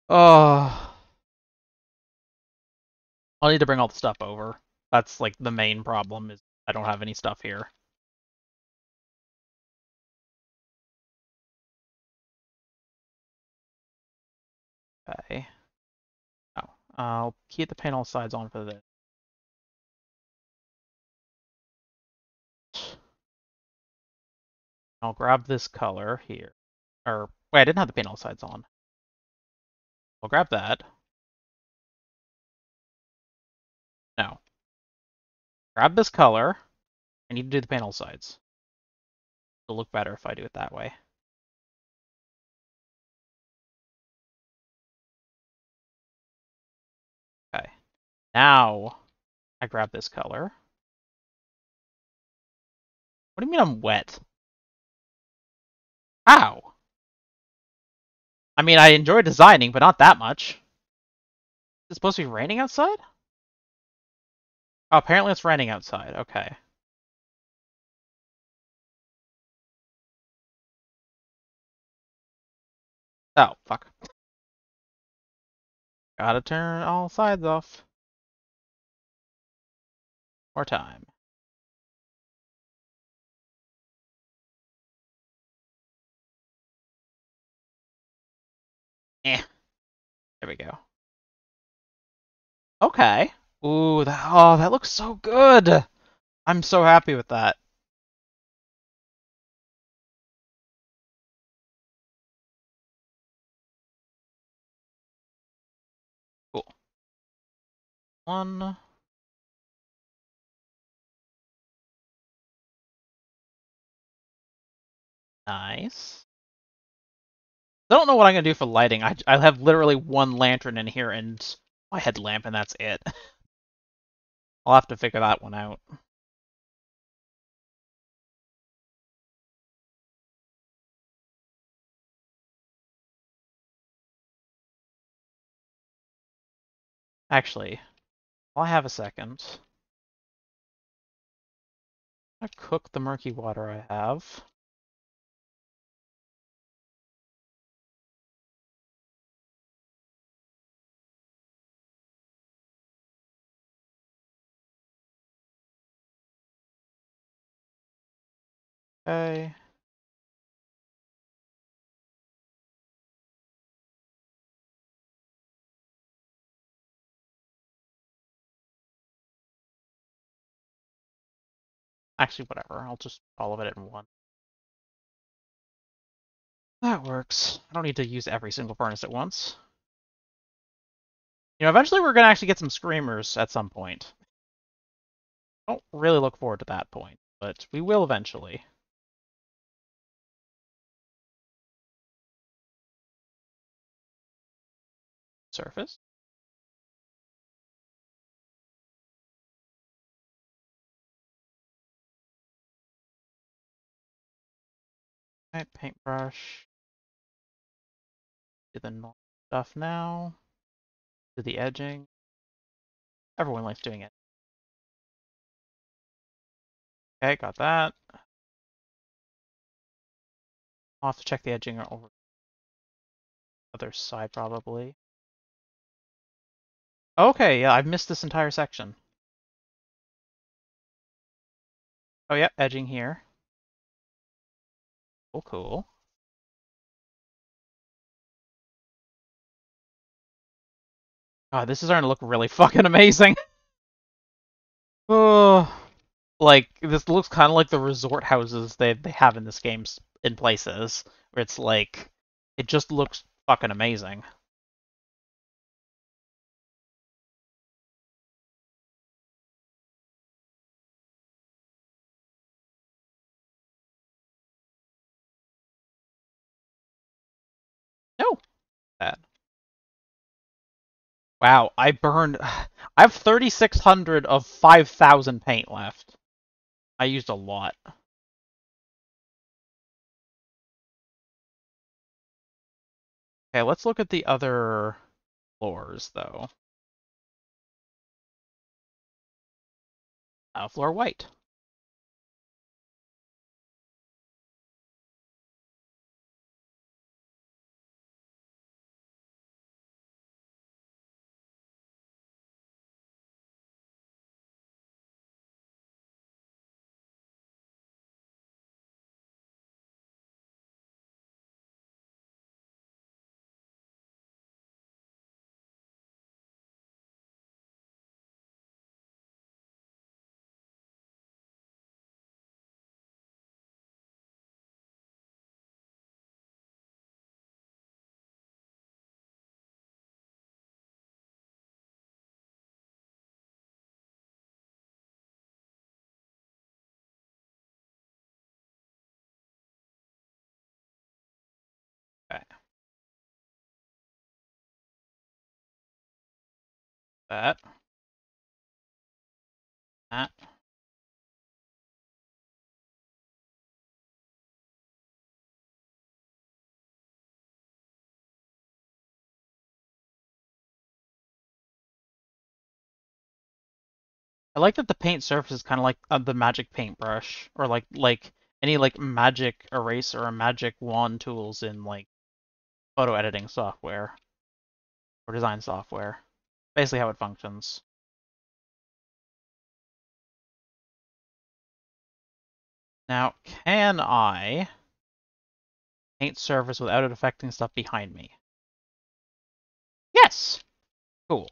Oh. I'll need to bring all the stuff over. That's, like, the main problem is I don't have any stuff here. Okay. I'll keep the paint all sides on for this. I'll grab this color here. Or, wait, I didn't have the paint all sides on. I'll grab that. No. grab this color. I need to do the panel sides. It'll look better if I do it that way. Okay. Now I grab this color. What do you mean I'm wet? How? I mean, I enjoy designing, but not that much. Is it supposed to be raining outside? Oh, apparently it's raining outside. Okay. Oh, fuck. Gotta turn all sides off. More time. There we go. Okay. Ooh, that looks so good. I'm so happy with that. Cool. One. Nice. I don't know what I'm going to do for lighting. I have literally one lantern in here and my headlamp, and that's it. I'll have to figure that one out. Actually, I'll have a second. I'm going to cook the murky water I have. Okay. Actually, whatever. I'll just all of it in one. That works. I don't need to use every single furnace at once. You know, eventually we're going to actually get some screamers at some point. Don't really look forward to that point, but we will eventually. Surface. All right, paintbrush. Do the normal stuff now. Do the edging. Everyone likes doing it. Okay, got that. I'll have to check the edging over the other side probably. Okay, yeah, I've missed this entire section. Oh, yeah, edging here. Oh, cool. God, this is starting to look really fucking amazing. Oh, like, this looks kind of like the resort houses they have in this game in places, where it's like, it just looks fucking amazing. That. Wow, I have 3,600 of 5,000 paint left. I used a lot. Okay, let's look at the other floors, though. Floor white. That. That. I like that the paint surface is kind of like the magic paintbrush, or like any like magic eraser or magic wand tools in like photo editing software or design software. Basically how it functions. Now, can I paint surface without it affecting stuff behind me? Yes! Cool.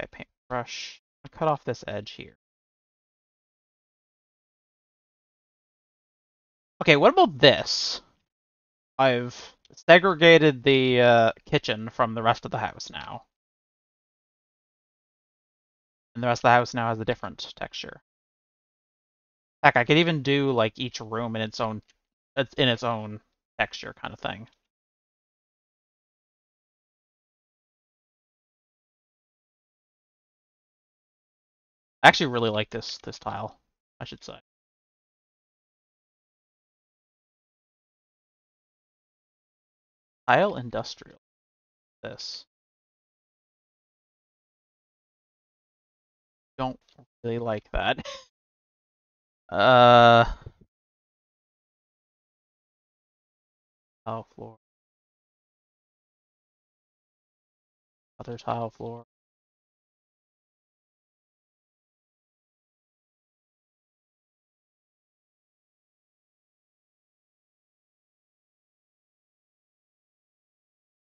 Okay, paintbrush. I'll cut off this edge here. Okay, what about this? I've segregated the kitchen from the rest of the house now. And the rest of the house now has a different texture. Heck, I could even do like each room in its own texture kind of thing. I actually really like this tile, I should say. Tile industrial. This. Don't really like that. Tile floor. Other tile floor.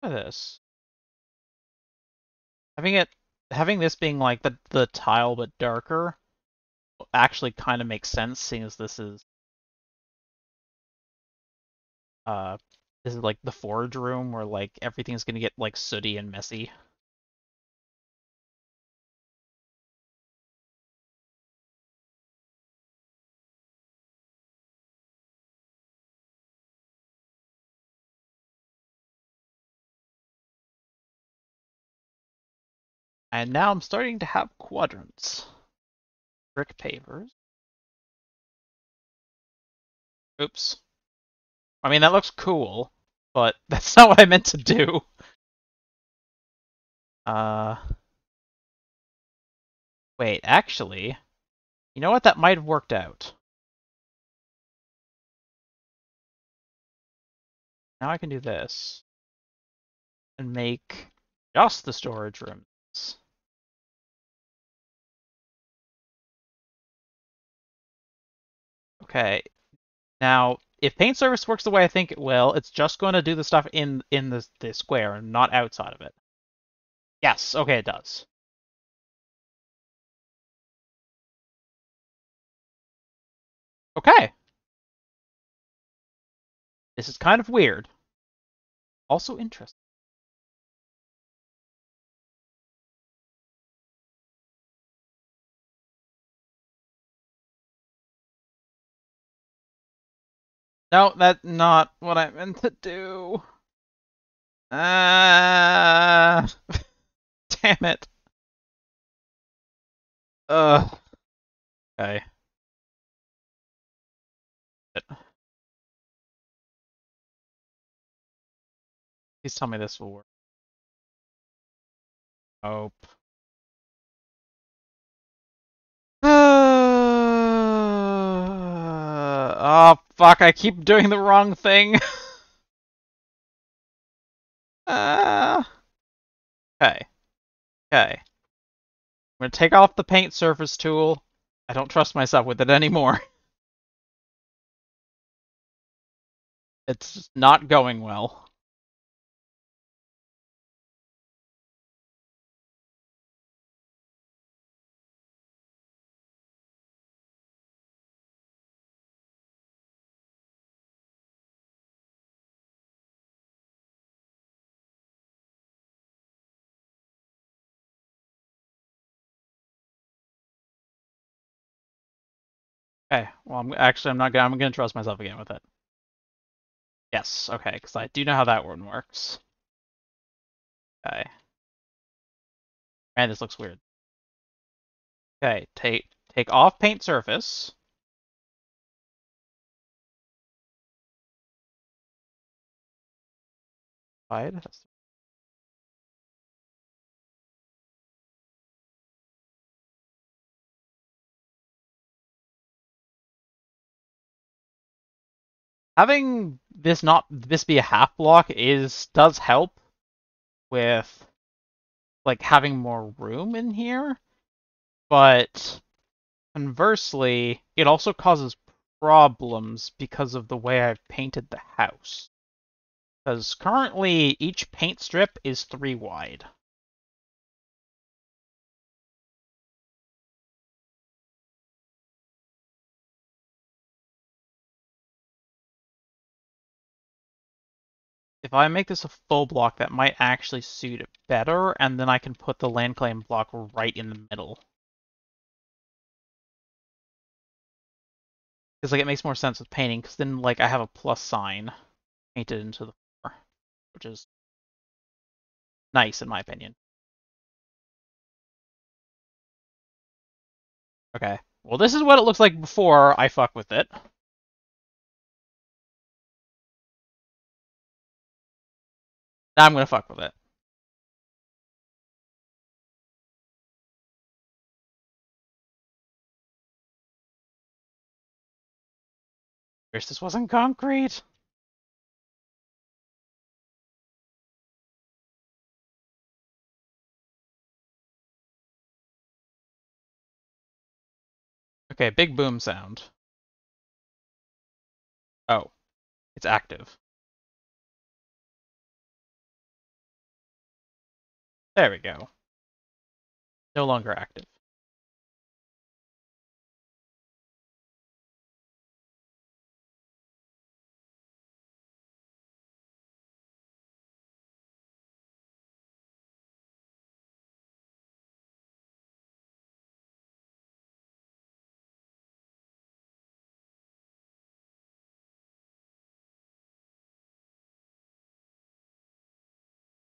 Look at this. Having this being like the tile but darker actually kind of makes sense, seeing as this is like the forge room where like everything's gonna get like sooty and messy. And now I'm starting to have quadrants. Brick pavers. Oops. I mean, that looks cool, but that's not what I meant to do. Wait, actually, you know what? That might have worked out. Now I can do this and make just the storage room. Okay, now if paint service works the way I think it will, it's just going to do the stuff in the square and not outside of it. Yes, okay, it does. Okay. This is kind of weird. Also interesting. No, that's not what I meant to do. Damn it. Okay. Please tell me this will work. Nope. Oh, fuck, I keep doing the wrong thing. Okay. Okay. I'm going to take off the paint surface tool. I don't trust myself with it anymore. It's just not going well. Okay, well, I'm gonna trust myself again with it. Yes, okay, because I do know how that one works. Okay. Man, this looks weird. Okay, take off paint surface. Having this be a half block does help with like having more room in here, but conversely, it also causes problems because of the way I've painted the house. Because currently, each paint strip is 3 wide. If I make this a full block, that might actually suit it better, and then I can put the land claim block right in the middle. Because like, it makes more sense with painting, because then like I have a plus sign painted into the floor, which is nice in my opinion. Okay, well this is what it looks like before I fuck with it. Now I'm gonna fuck with it. Wish this wasn't concrete. Okay, big boom sound. Oh, it's active. There we go. No longer active.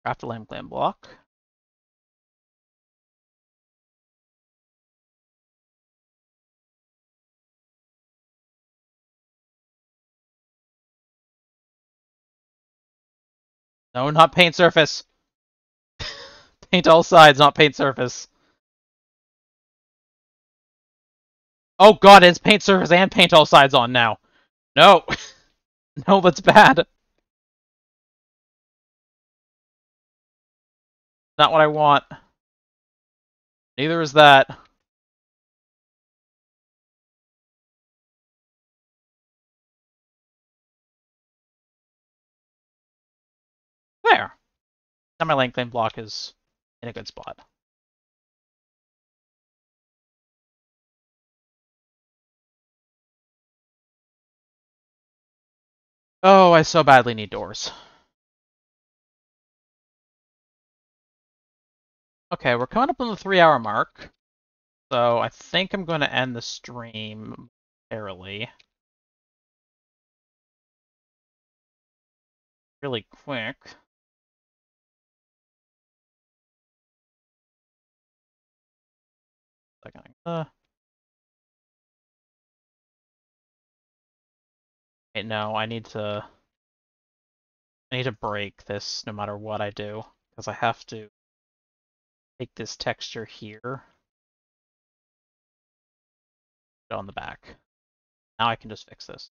Craft a land claim block. No, not paint surface. Paint all sides, not paint surface. Oh god, it's paint surface and paint all sides on now. No. No, that's bad. Not what I want. Neither is that. There. Now my land claim block is in a good spot. Oh, I so badly need doors. Okay, we're coming up on the 3-hour mark, so I think I'm going to end the stream momentarily. Really quick. Wait, no, I need to break this no matter what I do, because I have to take this texture here, put it on the back. Now I can just fix this.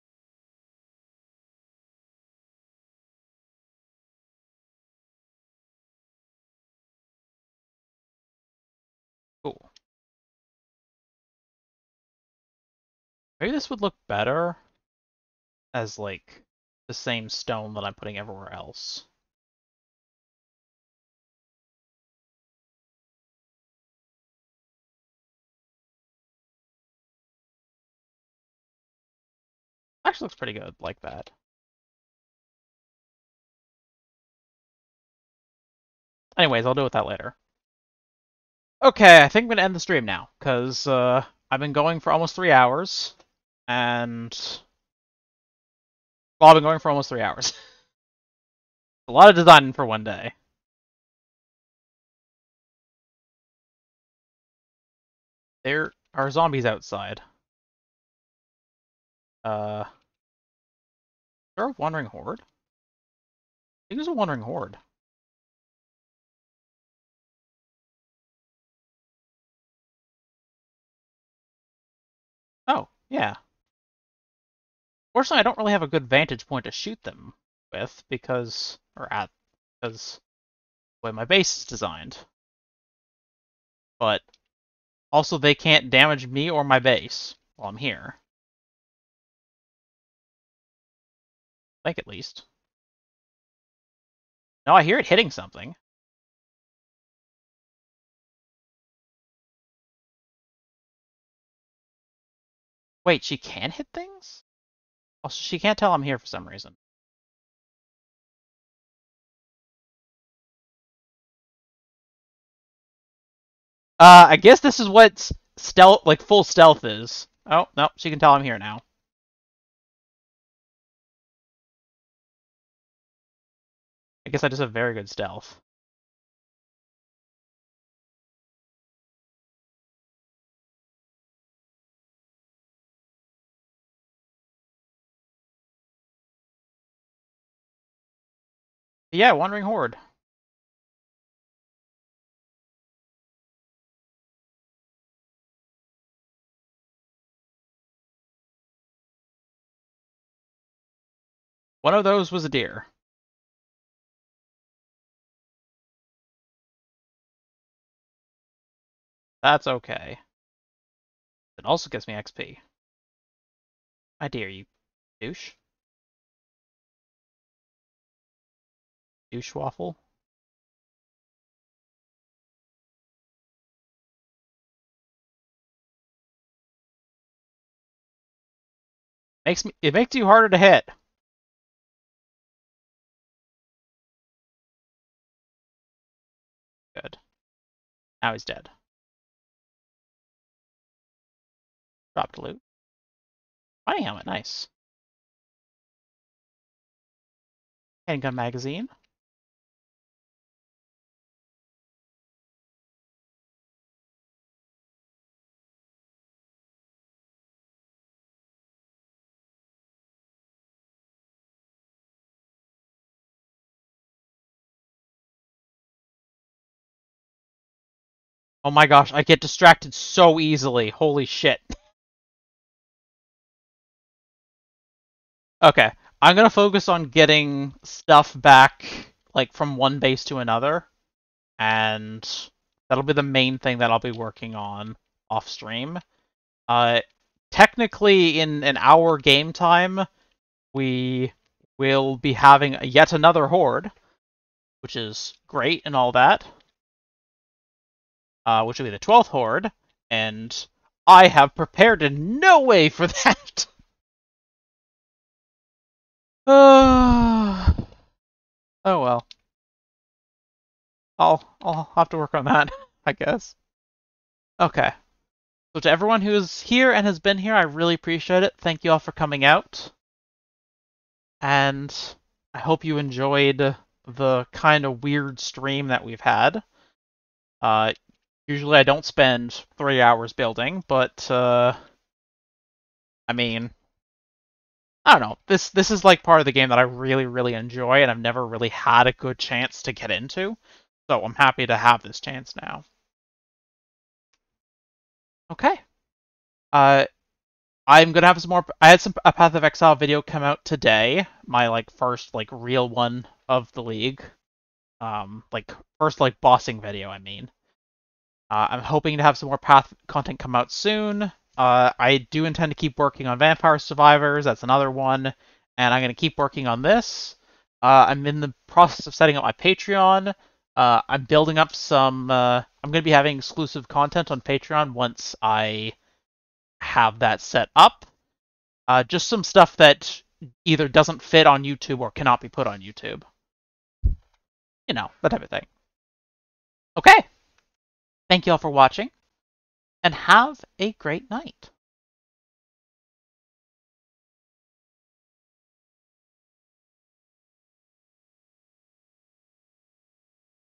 Cool. Maybe this would look better as like the same stone that I'm putting everywhere else. Actually looks pretty good like that. Anyways, I'll deal with that later. Okay, I think I'm gonna end the stream now, because I've been going for almost 3 hours, and Well, I've been going for almost 3 hours. A lot of designing for one day. There are zombies outside. Is there a wandering horde? I think there's a wandering horde. Oh, yeah. Fortunately, I don't really have a good vantage point to shoot them with because the way my base is designed. But also, they can't damage me or my base while I'm here. I think, at least. No, I hear it hitting something. Wait, she can hit things? Also, she can't tell I'm here for some reason. I guess this is what stealth, like full stealth, is. Oh, no, she can tell I'm here now. I guess I just have very good stealth. But yeah, wandering horde. One of those was a deer. That's okay. It also gives me XP. My dear, you douche. Douche waffle. It makes you harder to hit. Good. Now he's dead. Dropped loot. Body helmet, nice. Handgun magazine. Oh my gosh, I get distracted so easily. Holy shit. Okay, I'm going to focus on getting stuff back, like, from one base to another, and that'll be the main thing that I'll be working on off-stream. Technically, in an hour game time, we will be having yet another horde, which is great and all that, which will be the 12th horde, and I have prepared in no way for that! Oh well. I'll have to work on that, I guess. Okay. So to everyone who's here and has been here, I really appreciate it. Thank you all for coming out. And I hope you enjoyed the kind of weird stream that we've had. Usually I don't spend 3 hours building, but I mean, I don't know, this is like part of the game that I really, really enjoy, and I've never really had a good chance to get into, so I'm happy to have this chance now. Okay. I'm gonna have some more... I had a Path of Exile video come out today, my, like, first, like, real one of the League. Like, first, like, bossing video, I mean. I'm hoping to have some more Path content come out soon. I do intend to keep working on Vampire Survivors, that's another one, and I'm going to keep working on this. I'm in the process of setting up my Patreon. I'm building up some... I'm going to be having exclusive content on Patreon once I have that set up. Just some stuff that either doesn't fit on YouTube or cannot be put on YouTube. You know, that type of thing. Okay! Thank you all for watching. And have a great night.